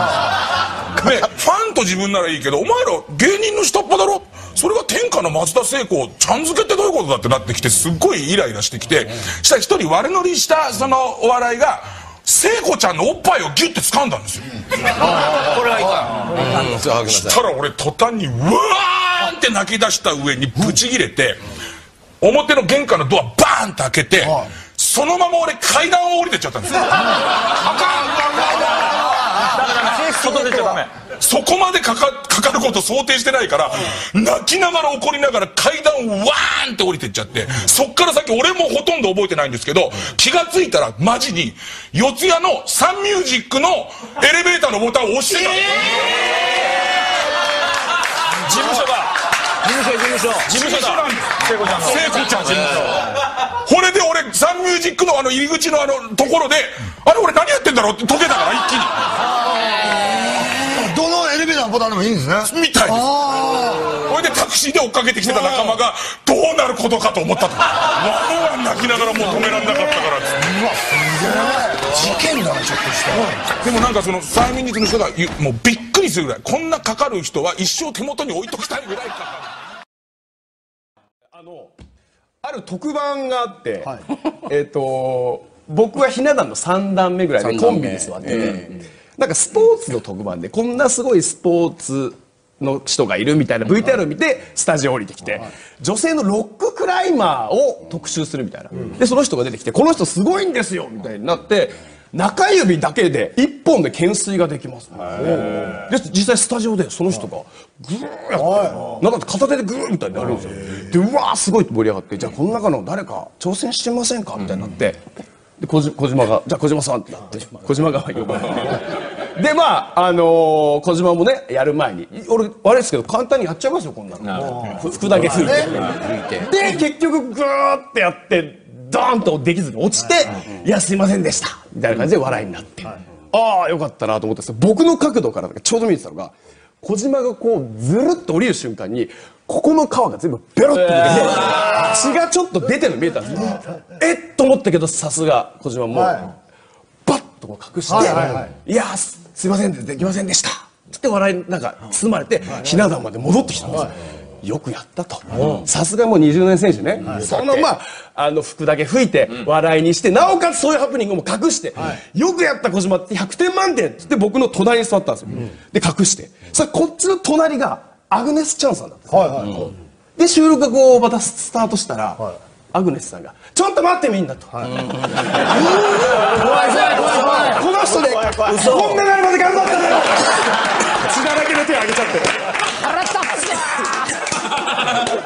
す。ファンと自分ならいいけど、お前ら芸人の下っ端だろ、それが天下の松田聖子をちゃん付けってどういうことだってなってきて、すっごいイライラしてきて、したら一人悪乗りしたそのお笑いが聖子ちゃんのおっぱいをギュッて掴んだんですよ。これはいかん。したら俺途端にうわーんって泣き出した上にブチギレて、表の玄関のドアバーンって開けて、そのまま俺階段を降りてっちゃったんですよ。そこまでかかることを想定してないから、泣きながら怒りながら階段をワーンって降りてっちゃって、そっから先俺もほとんど覚えてないんですけど、気が付いたらマジに四谷のサンミュージックのエレベーターのボタンを押してた。事務所が事務所事務所事務所だ、聖子ちゃんの事務所。これで俺サンミュージックのあの入り口のあのところで、あれ俺何やってんだろうって解けたから一気に。どのエレベーターのボタンでもいいんですねみたいです。これでタクシーで追っかけてきてた仲間がどうなることかと思ったと。ワンワン泣きながらもう止められなかったから。うわすげえ事件だな、ちょっとした。でもなんかその催眠術の人がもうびっくりするぐらい、こんなかかる人は一生手元に置いときたいぐらいかかる。あの、ある特番があって、はい、えっと僕はひな壇のさんだんめぐらいでコンビに座ってて、えー、なんかスポーツの特番でこんなすごいスポーツの人がいるみたいな ブイティーアール を見てスタジオ降りてきて、女性のロッククライマーを特集するみたいな、でその人が出てきて、この人すごいんですよみたいになって、中指だけでいっぽんで懸垂ができます。で実際スタジオでその人がグーやって、はい、なんか片手でグーみたいになるんですよ。でうわーすごいって盛り上がって、じゃあこの中の誰か挑戦してませんかみたいになって、で小島がじゃあ小島さんってなって、小島が呼ばれてでまああのー、小島もねやる前に俺悪いですけど簡単にやっちゃいますよこんなの、服だけ拭いて、で結局グーってやって。ドーンとできずに落ちて「いやすいませんでした」みたいな感じで笑いになって、ああよかったなと思ったんですけど、僕の角度からちょうど見えてたのが、小島がこうずるっと降りる瞬間にここの皮が全部ベロッと抜けて血がちょっと出てるの見えたんですよ。えっと思ったけど、さすが小島もバッとこう隠して「いやすいませんできませんでした」って笑いなんか包まれてひな壇まで戻ってきたんですよ。よくやったと。さすがもうにじゅうねん選手ね。そのまああの服だけ吹いて笑いにして、なおかつそういうハプニングも隠して、よくやった小島ってひゃくてんまんてんって僕の隣に座ったんですよ。で隠して、さこっちの隣がアグネス・チャンさんだったんですよ。で収録がこうまたスタートしたらアグネスさんが「ちょっと待ってみんな」と。この人でこんななりまで頑張ったんだよ。血だらけの手を上げちゃって。で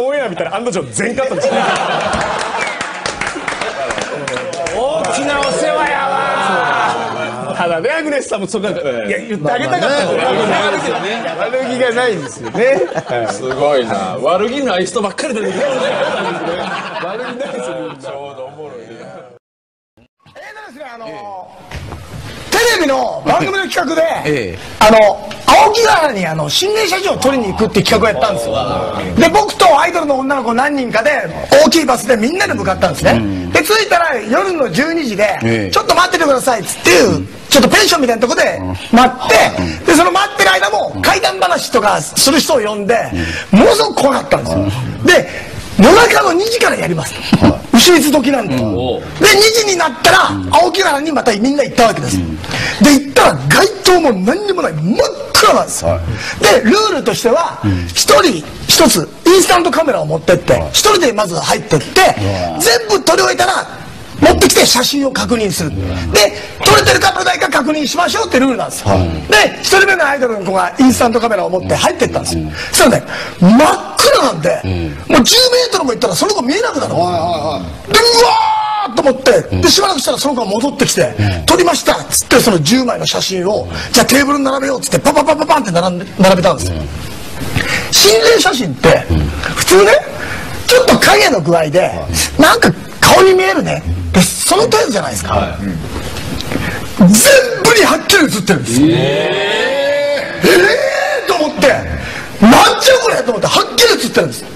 オンエア見たら案の定全カットでした。大きなお世話やわ。ただねアグネスさんもそこから言ってあげたかったんですよね。悪気がないんですよね。すごいな、悪気ない人ばっかり出てくる。悪気ないですよ。ちょうどおもろいね。えーとですね、あのテレビの番組の企画で、あの青木ヶ原にあの心霊写真を撮りに行くっていう企画をやったんですよ。で僕とアイドルの女の子何人かで大きいバスでみんなで向かったんですね。で着いたら夜のじゅうにじで「ちょっと待っててください」っつっていうちょっとペンションみたいなとこで待って、でその待ってる間も怪談話とかする人を呼んで、ものすごく怖かったんですよ。で夜中のにじからやりますと、後日時なんで、でにじになったら青木ヶ原にまたみんな行ったわけです。で行ったら街灯も何にもない真っ暗なんですよ。でルールとしてはひとりひとつインスタントカメラを持ってって一人でまず入ってって全部撮り終えたら持ってきて写真を確認する。で撮れてるか撮れないか確認しましょうってルールなんですよ。でひとりめのアイドルの子がインスタントカメラを持って入ってったんですよ。そしたらね真っ暗なんでもうじゅうメートルも行ったらその子見えなくなる。でうわーっと思ってでしばらくしたらその子が戻ってきて「撮りました」っつってそのじゅうまいの写真をじゃあテーブルに並べようっつってパパパパパンって並べたんですよ。心霊写真って普通ねちょっと影の具合でなんか顔に見えるねってその程度じゃないですか、はい、全部にはっきり写ってるんですよ。えー、えーと思ってなんちゃこれと思ってはっきり写ってるんです。で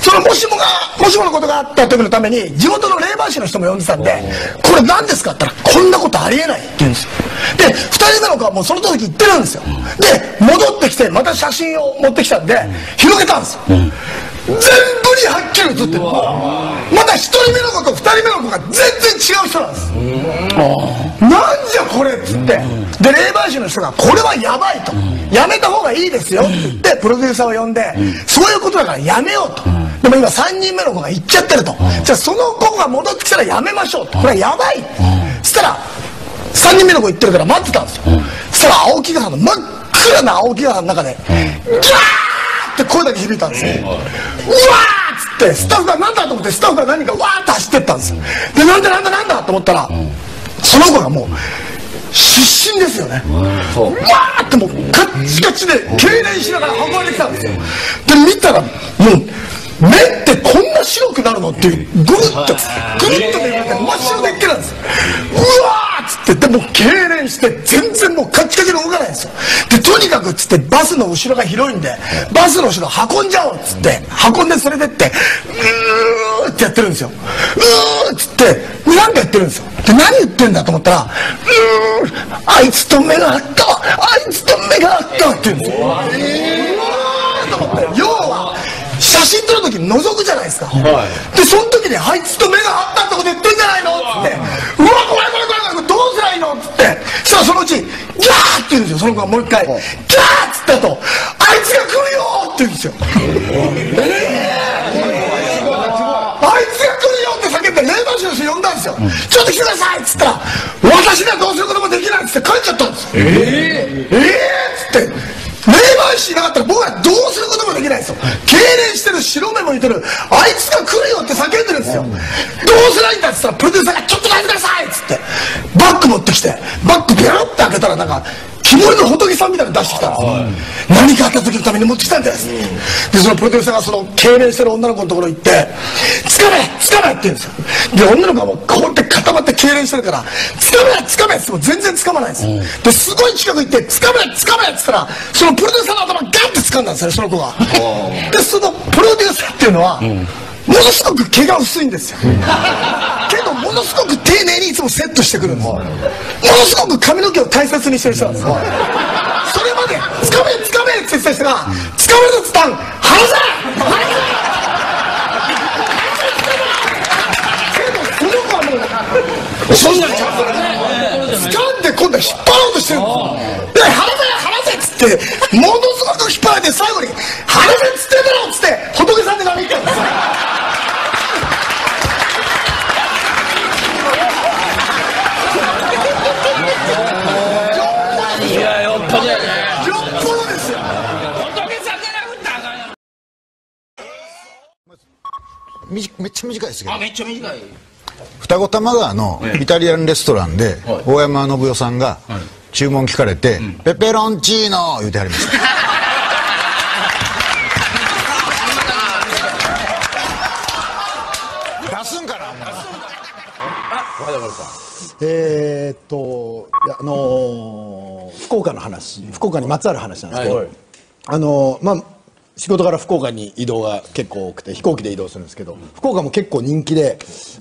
そのもしもがもしものことがあった時のために地元の霊媒師の人も呼んでたんで「これ何ですか?」って言ったら「こんなことありえない」って言うんですよ。でふたりめの子はもうその時行ってるんですよ。で戻ってきてまた写真を持ってきたんで広げたんですよ、うん全部にはっきり写ってる。またひとりめの子とふたりめの子が全然違う人なんです。なんじゃこれっつってで霊媒師の人が「これはやばい」と「やめた方がいいですよ」って言ってプロデューサーを呼んで「そういうことだからやめよう」と「でも今さんにんめの子が行っちゃってる」と「じゃあその子が戻ってきたらやめましょう」と「これはやばい」そしたらさんにんめの子行ってるから待ってたんですよ。そしたら青木川の真っ暗な青木川の中でギャーって声だけ響いたんですよ。うわーっつってスタッフが何だと思ってスタッフが何かわーって走ってったんですよ。でなんだなんだなんだと思ったらその子がもう失神ですよね。うわーってもうカッチカチで痙攣しながら運ばれてきたんですよ。で見たらもう目ってこんな白くなるのっていうぐるっとぐるっとめぐって真っ白でっけなんですよ。うわーっつってでも痙攣して全然もうカチカチで動かないんですよ。でとにかくっつってバスの後ろが広いんでバスの後ろ運んじゃおうっつって運んで連れてってうーってやってるんですよ。うーっつってなんかやってるんですよ。で何言ってんだと思ったらうーあいつと目があったあいつと目があったって言うんですよ。うわーと思って要は写真撮る時覗くじゃないですか、はい、でその時にあいつと目があったってこと言ってんじゃないのっつってうわこれこれこれこれどうすりゃいいのっつってそしたらそのうちギャーって言うんですよ。その子がもう一回ギャーっつったとあいつが来るよーって言うんですよ。あいつが来るよって叫んで霊媒師の人呼んだんですよ、うん、ちょっと来てくださいっつったら私にはどうすることもできないっつって帰っちゃったんですよ。えー、えーっつって霊媒師いなかったら僕はどうすることもできないんですよ。痙攣してる白目も似てるあいつが来るよって叫んでるんですよ。どうすりゃいいんだっつったらプロデューサーが「ちょっと待ってください」っつってバッグ持ってきてバッグビャロッて開けたらなんか木彫りの仏さんみたいなの出してきたんですよ。何かあった時のために持ってきたんです、うん、でそのプロデューサーがその痙攣してる女の子のところ行って「つかめつかめ」って言うんですよ。で女の子はもうこうって固まって痙攣してるから「つかめつかめ」ってもう全然つかまないんですよ、うん、ですごい近く行って「つかめつかめ」っつったらそのプロデューサーの頭ガッて掴んだんですよその子が。でそのプロデューサーっていうのは、うんものすごく毛が薄いんですよけどものすごく丁寧にいつもセットしてくるんですよ。ものすごく髪の毛を大切にしてる人なんですよ。それまで「つかめつかめ」って言ってた人が「つかめるとつたん離せ離せ!」けどその子はもうそんなにちゃんとね掴んで今度は引っ張ろうとしてるんですよ。で「離せ離せ」っつってものすごく引っ張られて最後に「離せ」っつってんだろっつって仏さんで殴ってるんですよ。めっちゃ短いですけど。あ、めっちゃ短い。二子玉川のイタリアンレストランで大山信代さんが注文聞かれて「ペペロンチーノ」言うてはりました出すんかなあ、わかった。えっとあの福岡の話福岡にまつわる話なんですけどあのまあ仕事から福岡に移動が結構多くて飛行機で移動するんですけど福岡も結構人気で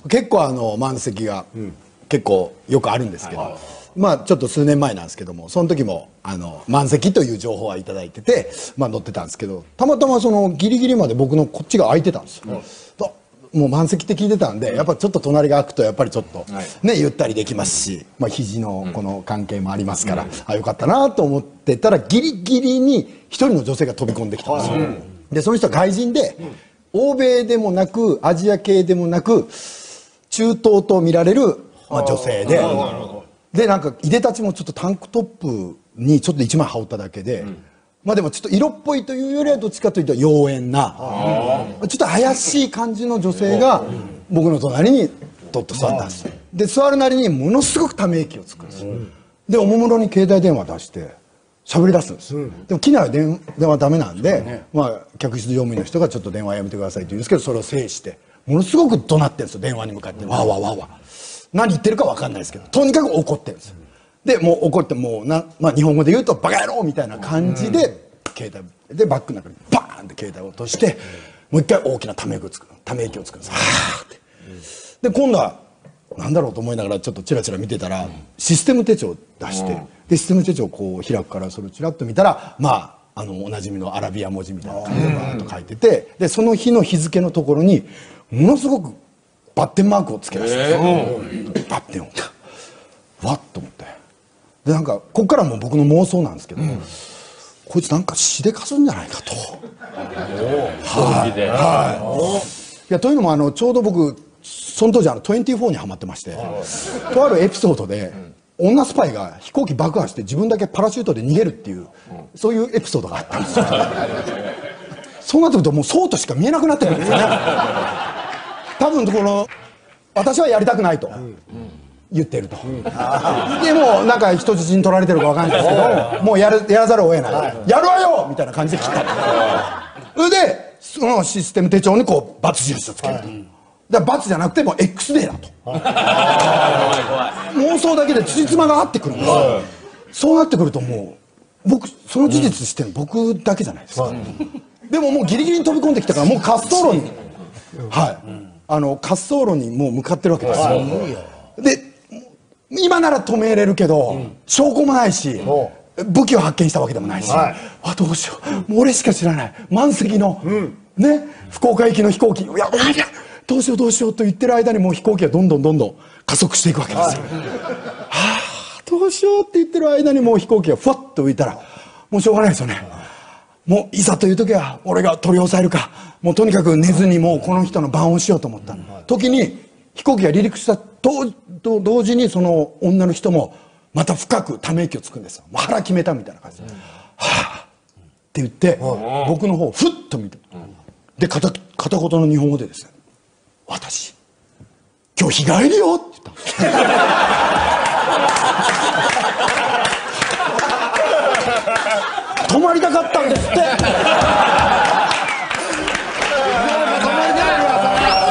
結構あの満席が結構よくあるんですけどまあちょっと数年前なんですけどもその時もあの満席という情報は頂いててまあ乗ってたんですけどたまたまそのギリギリまで僕のこっちが空いてたんですよ。もう満席って聞いてたんでやっぱちょっと隣が空くとやっぱりちょっとねゆったりできますしまあ肘のこの関係もありますからあよかったなと思ってたらギリギリに一人の女性が飛び込んできたんですよ。でその人は外人で、うん、欧米でもなくアジア系でもなく中東と見られる、まあ、女性で、でなんかいでたちもちょっとタンクトップにちょっといちまい羽織っただけで、うん、まあでもちょっと色っぽいというよりはどっちかというと妖艶なちょっと怪しい感じの女性が僕の隣にとっと座ったんですよ。で座るなりにものすごくため息をつくんですよ、うん、でおもむろに携帯電話出して喋り出すんです、うん、でも機内は 電, 電話ダメなんで、ね、まあ客室乗務員の人がちょっと電話やめてくださいって言うんですけど、それを制してものすごく怒鳴ってるんですよ電話に向かって、うん、わーわーわーわー何言ってるか分かんないですけどとにかく怒ってるんですよ。でもう怒ってもうな、まあ、日本語で言うとバカ野郎みたいな感じで、うん、携帯でバッグの中にバーンって携帯を落として、うん、もう一回大きなため息をつくため息をつくんです、うん、はーって、うん、で今度は何だろうと思いながらちょっとチラチラ見てたら、うん、システム手帳を出して、うん、でシステム手帳をこう開くからそれをチラッと見たら、まあ、あのおなじみのアラビア文字みたいな感じでバーッと書いてて、うん、でその日の日付のところにものすごくバッテンマークをつけられて、えー、バッテンをわっと思って、でなんかここからも僕の妄想なんですけど、うん、こいつなんかしでかすんじゃないかと。いやというのもあのちょうど僕その当時あのにじゅうよんにハマってまして、とあるエピソードで女スパイが飛行機爆破して自分だけパラシュートで逃げるっていう、そういうエピソードがあったんですよ。そうなってくるともうそうとしか見えなくなってくるんですよね。多分この私はやりたくないと言ってると、うん、でもなんか人質に取られてるかわかんないですけどもうやる、やらざるを得ない、やるわよみたいな感じで切ったそれでそのシステム手帳にこうバツ印をつけると。だから罰じゃなくてもう X デーだと妄想だけでつじつまが合ってくるんですよ、はい、そうなってくるともう僕その事実してるの僕だけじゃないですか、はい、でももうギリギリに飛び込んできたからもう滑走路にはい、うん、あの滑走路にもう向かってるわけですよ、はい、で今なら止めれるけど、うん、証拠もないし、うん、武器を発見したわけでもないし、はい、あどうしよう、もう俺しか知らない満席の、うん、ね福岡行きの飛行機いやいやどうしようどうしようと言ってる間にもう飛行機はどんどんどんどん加速していくわけですよ。はあどうしようって言ってる間にもう飛行機がふわっと浮いたらもうしょうがないですよね。もういざという時は俺が取り押さえるかもうとにかく寝ずにもうこの人の番をしようと思った時に飛行機が離陸したとと同時にその女の人もまた深くため息をつくんですよ。もう腹決めたみたいな感じで「はあ」って言って僕の方をふっと見てで片片言の日本語でですね私今日日帰りよって言ったん泊まりたかったんですって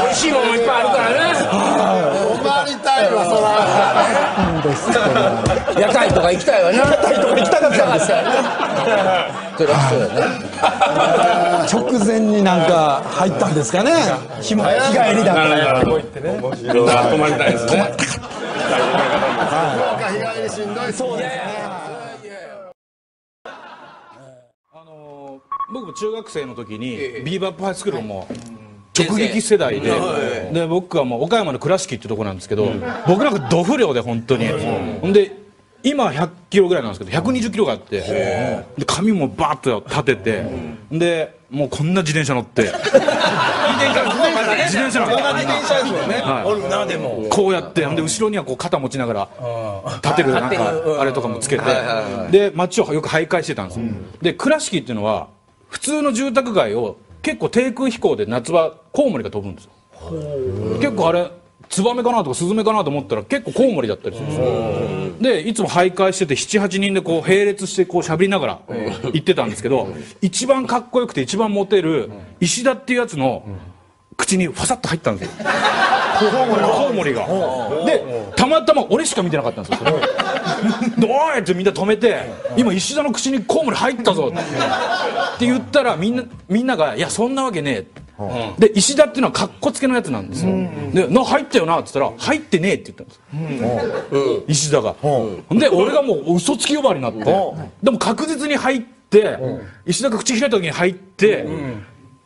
おいしいものいっぱいあるからね泊まりたいわそら屋台とか行きたいわね屋台とか行きたかったんです直前になんか入ったんですかね日帰りだから泊まりたいですね日帰りしんどいそうですね。僕も中学生の時にビーバップハイスクールも直撃世代でで僕はもう岡山の倉敷ってとこなんですけど僕なんかど不良で本当にほんで今ひゃっキロぐらいなんですけどひゃくにじゅっキロがあってで髪もバーッと立ててでもうこんな自転車乗って自転車乗ってこうやってで後ろにはこう肩持ちながら立てるなんかあれとかもつけてで街をよく徘徊してたんですよ。で倉敷っていうのは普通の住宅街を結構低空飛行で夏はコウモリが飛ぶんですよ。結構あれツバメかなとかスズメかなと思ったら結構コウモリだったりするんですよ。でいつも徘徊しててななはちにんでこう並列してこうしゃべりながら行ってたんですけど一番かっこよくて一番モテる石田っていうやつの口にファサッと入ったんですよコウモリが。でたまたま俺しか見てなかったんですよ「おい!」ってみんな止めて「今石田の口にコウモリ入ったぞ」って言ったらみんなみんなが「いやそんなわけねえ」で石田っていうのはカッコつけのやつなんですよ。で「入ったよな」って言ったら「入ってねえ」って言ったんですよ石田が。で俺がもう嘘つき呼ばわりになってでも確実に入って石田が口開いた時に入って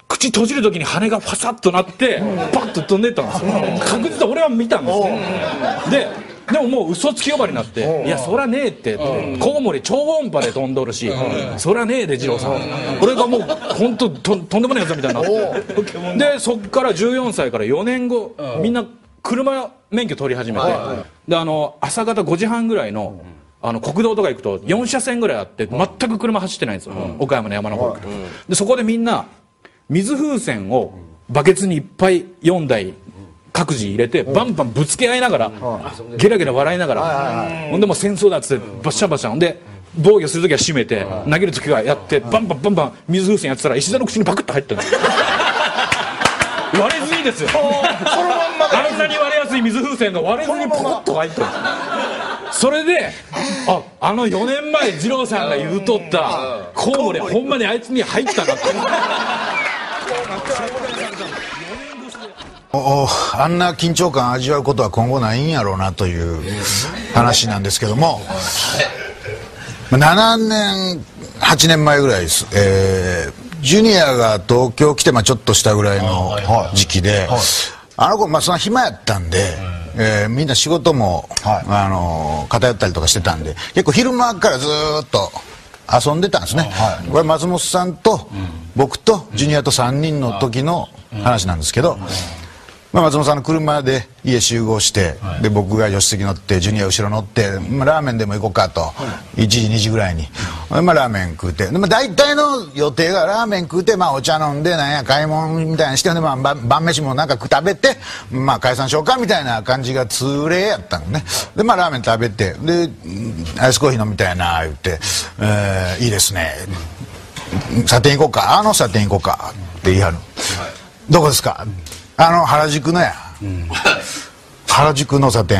口閉じる時に羽がファサッとなってバッと飛んでったんですよ。確実に俺は見たんですね。ででももう嘘つき呼ばわりになって「いやそらねえ」ってコウモリ超音波で飛んどるし「そらねえ」で二郎さん俺がもうホントとんでもないやつだみたいになって、でそっからじゅうよんさいからよねんごみんな車免許取り始めて、であの朝方ごじはんぐらいのあの国道とか行くとよんしゃせんぐらいあって全く車走ってないんですよ、岡山の山の方で。そこでみんな水風船をバケツにいっぱいよんだい各自入れてバンバンぶつけ合いながらゲラゲラ笑いながら、ほんでもう戦争だっつってバシャバシャ、ほんで防御する時は閉めて投げる時はやってバンバンバンバン水風船やってたら石田の口にパクッと入ったんですよ。割れずにですよ、あんなに割れやすい水風船が割れずにポコッと入ったんです。それで、あ、あのよねんまえ二郎さんが言うとったコウモリほんまにあいつに入ったなって。おお、あんな緊張感味わうことは今後ないんやろうなという話なんですけども、ななねんはちねんまえぐらいです、えー、ジュニアが東京来て、まあ、ちょっとしたぐらいの時期で、あの子、まあ、その暇やったんで、えー、みんな仕事も、はい、あのー、偏ったりとかしてたんで、結構昼間からずーっと遊んでたんですね。はい、これ松本さんと、うん、僕とジュニアとさんにんの時の話なんですけど、うん、まあ、松本さんの車で家集合して、はい、で僕が助手席乗ってジュニア後ろ乗って、まあ、ラーメンでも行こうかと、はい、いちじにじぐらいに、まあ、ラーメン食うて、で、まあ、大体の予定がラーメン食うて、まあ、お茶飲んでなんや買い物みたいにして、まあ、晩飯もなんか食べて、まあ、解散しようかみたいな感じが通例やったのね。で、まあ、ラーメン食べて、でアイスコーヒー飲みたいな言って「えー、いいですね、査定行こうか、あの査定行こうか」って言い張る、はい、どこですか、あの原宿のや、うん、原宿の査定、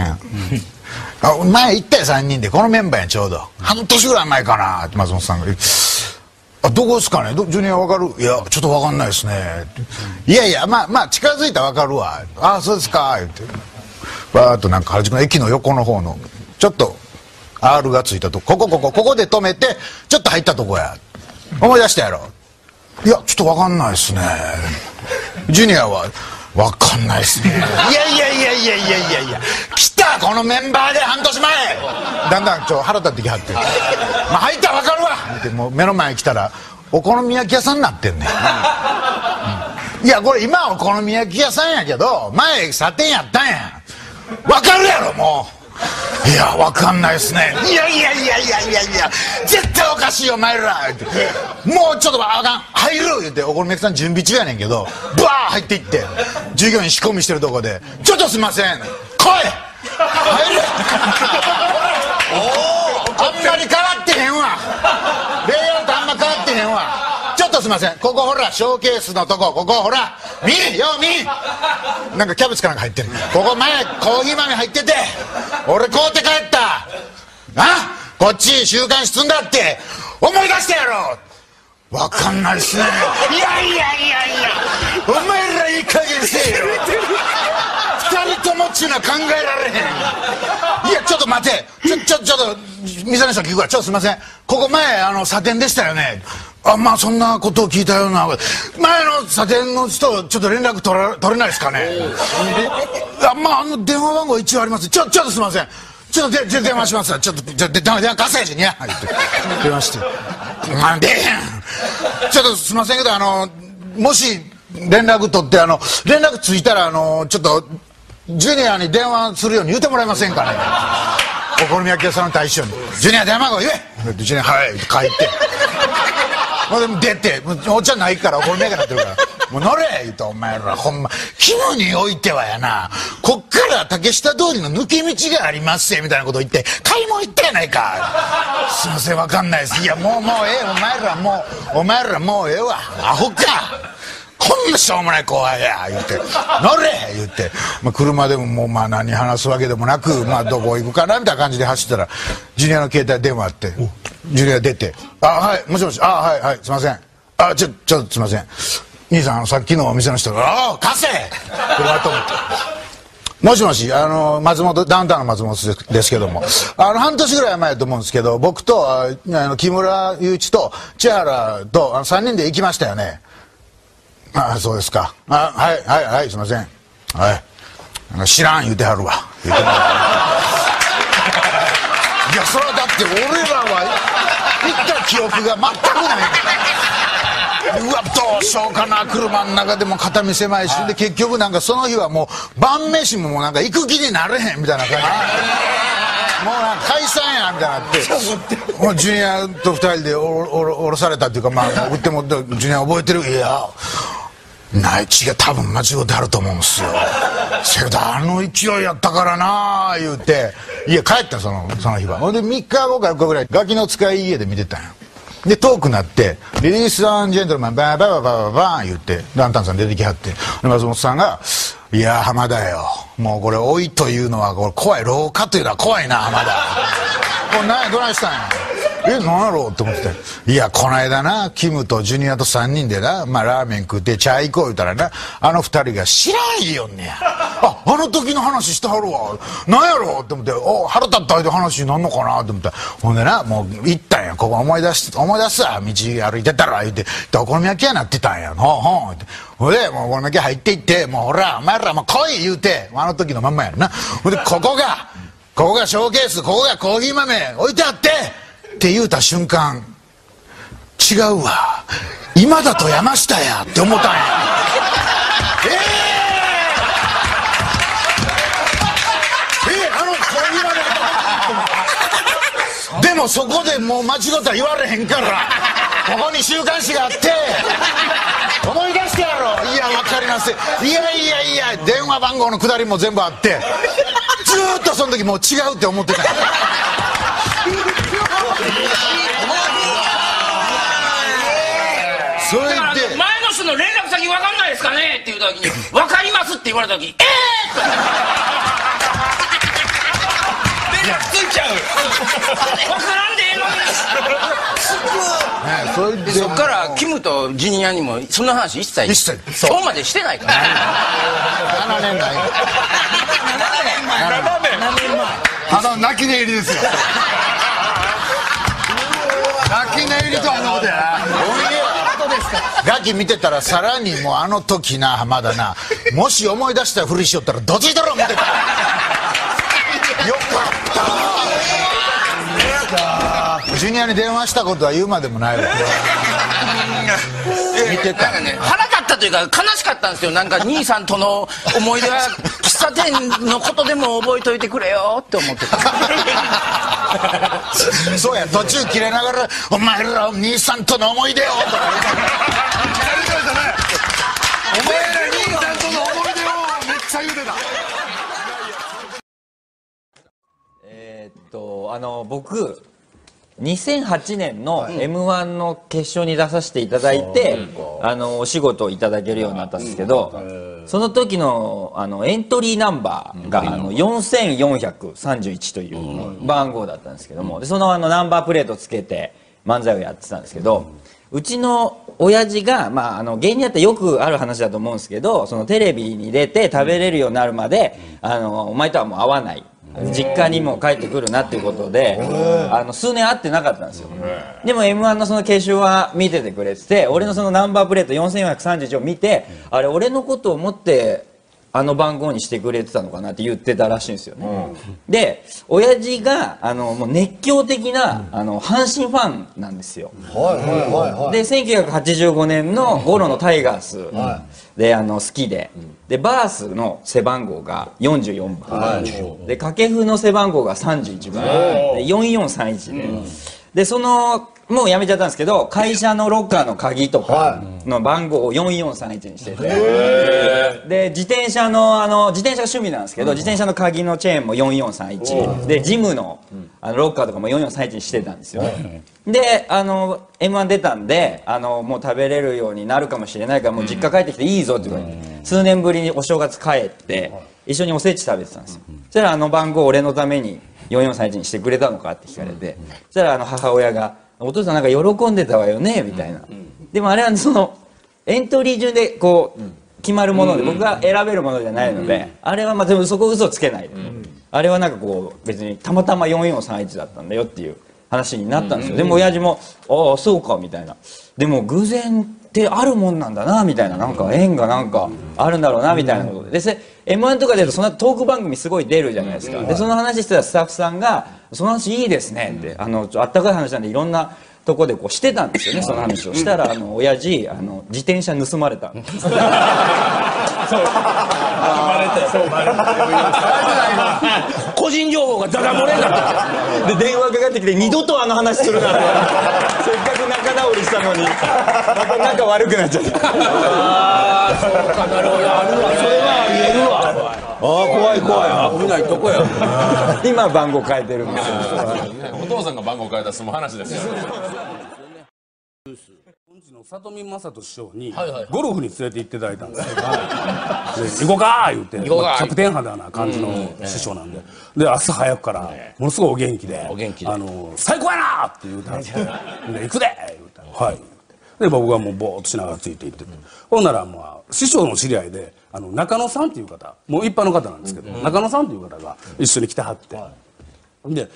うん、前行ったよさんにんで、このメンバーや、ちょうど半年ぐらい前かなって松本さんが言う、あ、どこですかね、ジュニア分かる、いやちょっと分かんないですね、いやいや、まあまあ近づいたら分かるわ、ああそうですか言ってバーッとなんか原宿の駅の横の方のちょっと アール がついたとこ、ここここここで止めてちょっと入ったとこや、思い出したやろ、いやちょっと分かんないですね、ジュニアはわかんないっすね。いやいやいやいやいやいやいや、来たこのメンバーで半年前、だんだんちょ腹立ってきはって、まあ入ったらわかるわって、もう目の前に来たらお好み焼き屋さんになってんねん、うん、いやこれ今はお好み焼き屋さんやけど前サテンやったんや、わかるやろもう、いやわかんないっすね、いやいやいやいやいやいや絶対おかしいよお前らって、もうちょっとあかん入る言うて、お好み焼きさん準備中やねんけどバー入っていって従業員仕込みしてるとこで「ちょっとすいません来い入るあんまり変わってへんわ、レイアウトあんま変わってへんわ、ちょっとすいません、ここほらショーケースのとこ、ここほら見よ見、なんかキャベツかなんか入ってる、ここ前コーヒー豆入ってて俺買うて帰ったあ、こっち週刊誌積んだって思い出したやろ、わかんないっすね、いやいやいやいやお前らいい加減せえよふたりともっちゅうのは考えられへん、いやちょっと待て、ちょちょちょっと店の人聞くわ、ちょっとすいません、ここ前あの査定でしたよね、あ、まあそんなことを聞いたような、前の査定の人ちょっと連絡取ら取れないですかね、あ、まああの電話番号一応あります、ちょちょっとすいません、ちょっとで電話します、ちょっとじゃ電話貸せじゃにゃって電話して「なんでへん、ちょっとすいませんけどあのもし連絡取ってあの連絡ついたらあのちょっとジュニアに電話するように言うてもらえませんかね」お好み焼き屋さんの大将に「ジュニア電話番号言え!」ジュニア「はい」って帰ってほんで出て「お茶ないからお好み焼きになってるから」もう乗れ!」言うと、お前らほんま昨日においてはやな、こっから竹下通りの抜け道がありますよみたいなこと言って買い物行ったやないかすいませんわかんないです、いやもうもうええ、お前らもうお前らもうええわ、アホかこんなしょうもない後輩や言うて乗れ言うて、まあ、車でももうまあ何話すわけでもなく、まあどこ行くかなみたいな感じで走ったらジュニアの携帯電話あって、ジュニア出て「あ、はいもしもし、あ、はいはいすいません、あ、ちょちょっとすいません兄さん、さっきのお店の人が「おお貸せ!」ってまとめて「もしもし、あの松本ダウンタウンの松本ですけども、あの半年ぐらい前だと思うんですけど、僕とあの木村祐一と千原とあのさんにんで行きましたよね」。ああそうですか、あはいはいはいすいません、はい知らん言うてはるわ言うてはるいやそれはだって俺らは行った記憶が全くない。うわどうしようかな、車の中でも肩身狭いし、はい、で結局なんかその日はもう晩飯ももうなんか行く気になれへんみたいな感じ、もうなんか解散やみたいになって、ジュニアとふたりで降ろされたっていうか、まあ送ってもジュニア覚えてる、いやない違う多分間違ってあると思うんですよせだあの勢いやったからな言うていや帰ったそのその日は。ほんでみっかごかよっかぐらいガキの使い家で見てたんや。で遠くなって「レディース・アン・ジェントルマンバーバーバーバーバーン」言うてランタンさん出てきはって、松本さんが「いや浜田よ、もうこれ老いというのはこれ怖い、老化というのは怖いな浜田これ何やどないしたんや」え何やろうって思ってて、いやこないだなキムとジュニアとさんにんでな、まあ、ラーメン食うて茶行こう言うたらな、あのふたりが「知らんいよんねや」あ「あの時の話してはるわ何やろう」って思って、お腹立った相手話になんのかなって思った。ほんでなもう行ったんや、ここ思い出して思い出すわ道歩いてたら言うて、お好み焼き屋なってたんや、ほんほん言うて、ほんでもうお好み焼き入っていって「もうほらお前らもう来い」言うて、あの時のまんまやろな。ほんでここがここがショーケース、ここがコーヒー豆置いてあってって言うた瞬間、違うわ今だと山下やって思ったんやえー、えー、あの小岩でもそこでもう間違ったら言われへんからここに週刊誌があって思い出してやろう、いや分かりません、いやいやいや電話番号のくだりも全部あって、ずーっとその時もう違うって思ってたそれで前の人の連絡先分かんないですかねって言う時に「分かります」って言われた時「ええー!」って連絡ついちゃう分からんでええのに、そっからキムとジュニアにもそんな話一切今日までしてないからななねんまえななねんまえ、あの泣き寝入りですよ泣き寝入りとはのうでガキ見てたらさらにもうあの時な浜田な、もし思い出したふりしよったらどついたろ思ってたよかったジュニアに電話したことは言うまでもないわ見てた、ね、腹立ったというか悲しかったんですよ、なんか兄さんとの思い出は喫茶店のことでも覚えといてくれよって思ってたそうや途中切れながら「お前ら兄さんとの思い出を」とか「お前ら兄さんとの思い出を」めっちゃ言うてた。えっとあの僕にせんはちねんの エムワン の決勝に出させていただいて、あのお仕事をいただけるようになったんですけど、その時のあのエントリーナンバーがあのよんよんさんいちという番号だったんですけども、そのあのナンバープレートつけて漫才をやってたんですけど、うちの親父がまああの芸人だってよくある話だと思うんですけど、そのテレビに出て食べれるようになるまであのお前とはもう会わない。実家にも帰ってくるなっていうことで、あの数年会ってなかったんですよ。でも エムワン のその決勝は見ててくれてて、俺のそのナンバープレートよんよんさんいちを見て、あれ俺のことを思ってあの番号にしてくれてたのかなって言ってたらしいんですよね。で親父があのもう熱狂的なあの阪神ファンなんですよ。でせんきゅうひゃくはちじゅうごねんのゴロのタイガースであの好きで、でバースの背番号がよんじゅうよんばんで、掛布の背番号がさんじゅういちばんでよんよんさんいちで、でそのもうやめちゃったんですけど、会社のロッカーの鍵とかの番号をよんよんさんいちにしてて、で自転車のあの自転車が趣味なんですけど、自転車の鍵のチェーンもよんよんさんいちで、ジムのあのロッカーとかもよんよんさんいちにしてたんですよ。であの エムワン 出たんで、あのもう食べれるようになるかもしれないから、もう実家帰ってきていいぞって言われて、数年ぶりにお正月帰って一緒におせち食べてたんですよ。そしたらあの番号俺のためによんよんさんいちにしてくれたのかって聞かれて、そしたらあの母親がお父さんなんか喜んでたわよねみたいな、でもあれはそのエントリー順でこう決まるもので、僕が選べるものじゃないので、あれはまあでもそこ嘘つけないで、あれはなんかこう別にたまたまよんよんさんいちだったんだよっていう話になったんですよ。でも親父も「ああそうか」みたいな、でも偶然ってあるもんなんだなみたいな、なんか縁がなんかあるんだろうなみたいなことで、でエムワン とか出るとそのトーク番組すごい出るじゃないですか、うん、でその話してたスタッフさんが「その話いいですね」って、うん、あのあったかい話なんでいろんなとこでこうしてたんですよね、その話をしたらあの親父あの自転車盗まれた個人情報がダダ漏れになってで電話かかってきて二度とあの話するなってせっかく仲直りしたのにまた仲悪くなっちゃった。ああそうかなるほどあるわそれはありえるわ。ああ怖い怖い危ないとこや。今番号変えてるんですよ。お父さんが番号変えたらその話ですよね。本日の里見雅人師匠にゴルフに連れて行っていただいたんですよ。行こうかー言ってひゃくてん派な感じの師匠なんでで朝早くからものすごいお元気で最高やなって言うたんですよ。行くでー言うたんですはいで僕はもうぼーっとしながらついていって、うん、ほんならまあ師匠の知り合いであの中野さんっていう方もう一般の方なんですけど、うん、中野さんっていう方が一緒に来てはって、うん、で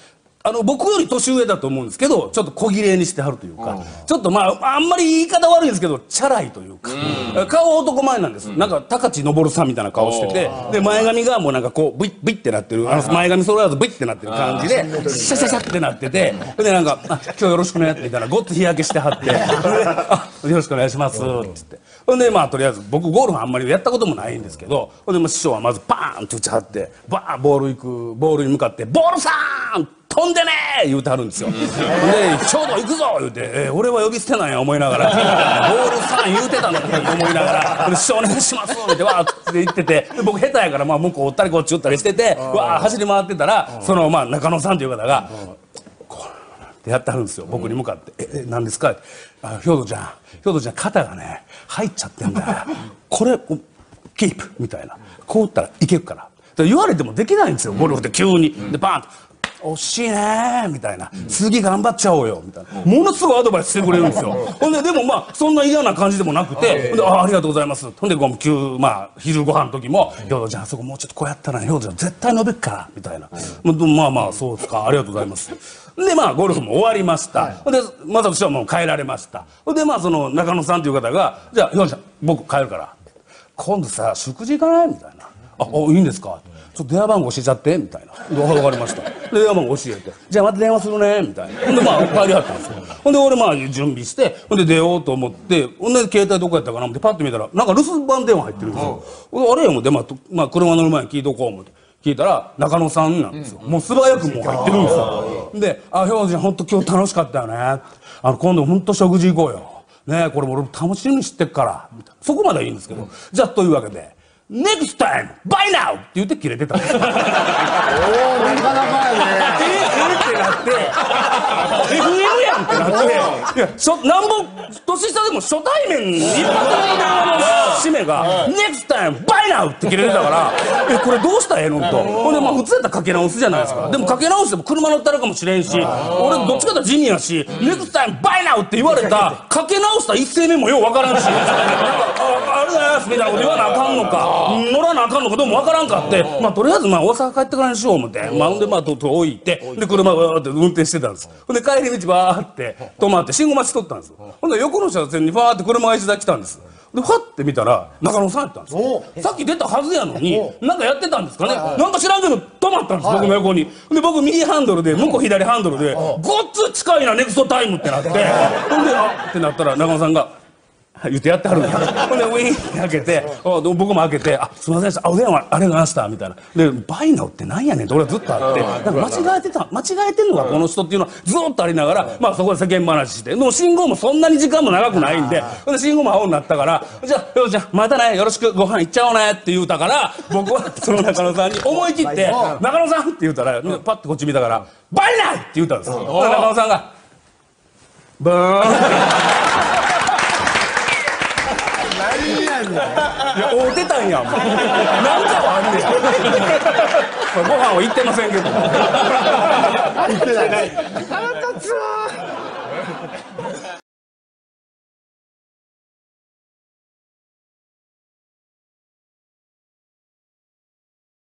あの僕より年上だと思うんですけどちょっと小綺麗にしてはるというか、うん、ちょっとまああんまり言い方悪いんですけどチャラいというか、うん、顔男前なんです、うん、なんか高知昇さんみたいな顔してて、うん、で前髪がもうなんかこうブイッブイッってなってるあの前髪揃えらずブイッってなってる感じでシャシャシャってなっててでなんかあ「今日よろしくね」って言ったらごっつ日焼けしてはってあ「よろしくお願いします」って言ってほんでまあとりあえず僕ゴルフあんまりやったこともないんですけどほんでも師匠はまずバーンって打ち張ってバーンボール行くボールに向かって「ボールさーん!」って。飛んでねー言うてはるんですよ。でちょうど行くぞ言うて、えー、俺は呼び捨てなんや思いながらボールさん言うてたのって思いながら「師匠お願いします」ってわーって言ってて僕下手やからまあ向こうおったりこっち打ったりしててわー走り回ってたらそのまあ中野さんという方がこうなってやってはるんですよ僕に向かって「えっ何ですか?」あ「兵頭ちゃん兵頭ちゃん肩がね入っちゃってんだよこれキープ」みたいなこう打ったらいけるからって言われてもできないんですよゴルフで急に。でバーンと惜しいねーみたいな次頑張っちゃおうよみたいなものすごいアドバイスしてくれるんですよ。ほんででもまあそんな嫌な感じでもなくて「あありがとうございます」ほんで急まあ昼ご飯の時も「兵頭ちゃんあそこもうちょっとこうやったら兵頭ちゃん絶対伸びっから」みたいな「まあまあそうですかありがとうございます」でまあゴルフも終わりました、はい、で雅人師匠はもう帰られました。でまあその中野さんという方が「じゃあ兵頭ちゃん僕帰るから今度さ食事行かない?」みたいな「あっいいんですか?」ちょっと電話番号教えちゃってみたいな「分かりました」で電話番号教えて「じゃあまた電話するね」みたいなほんでまあ帰りはったんですよ。ほんで俺まあ準備してほんで出ようと思ってほんで携帯どこやったかなってパッと見たらなんか留守番電話入ってるんですよ。あれやもんでまあ車乗る前に聞いとこう思って聞いたら中野さんなんですよ。もう素早くもう入ってるんですよ。で「あっ兵頭ちゃんほんと今日楽しかったよねあの今度ほんと食事行こうよねえこれ俺楽しみにしてっから」そこまではいいんですけどじゃあというわけで。ネクスタイムバイナウって言って切れてたんですよ。おおなかなかやねええってなって エフエム やんってなっていやなんぼ年下でも初対面に一発目の締めがネクスタイムバイナウって切れてたからえこれどうしたらええのとほんでまあ普通やったらかけ直すじゃないですか。でもかけ直しても車乗ったらかもしれんし俺どっちかってジュニアやしネクスタイムバイナウって言われたかけ直した一声目もようわからんしあれだよみたいなこと言わなあかんのか乗らなあかんのかどうもわからんかってまあとりあえずまあ大阪帰ってからにしよう思ってまあほんでまあと置いてで車わーって運転してたんですほんで帰り道バーって止まって信号待ち取ったんですよ。ほんで横の車線にバーって車が一台来たんですでファッて見たら中野さんやったんですよ。さっき出たはずやのになんかやってたんですかねなんか知らんけど止まったんです僕の横にで僕右ハンドルで向こう左ハンドルでごっつ近いなネクストタイムってなってほんであってなったら中野さんが言ってやってはるんですほんでウィーンって開けて僕も開けて「あすいませんでしたあお電話ありがとうございました」みたいなで「バイナウってなんやねん」って俺はずっとあってなんか間違えてた間違えてんのかこの人っていうのはずっとありながらまあそこで世間話してでも信号もそんなに時間も長くないんでほんで信号も青になったから「じゃあようちゃんまたねよろしくご飯行っちゃおうね」って言うたから僕はその中野さんに思い切って「中野さん」って言うたらパッとこっち見たから「バイナウ!」って言うたんですよ。中野さんが「ブーン!」いや会うてたんやんもう何かはあんねやご飯は行ってませんけど行ってない腹立つわ。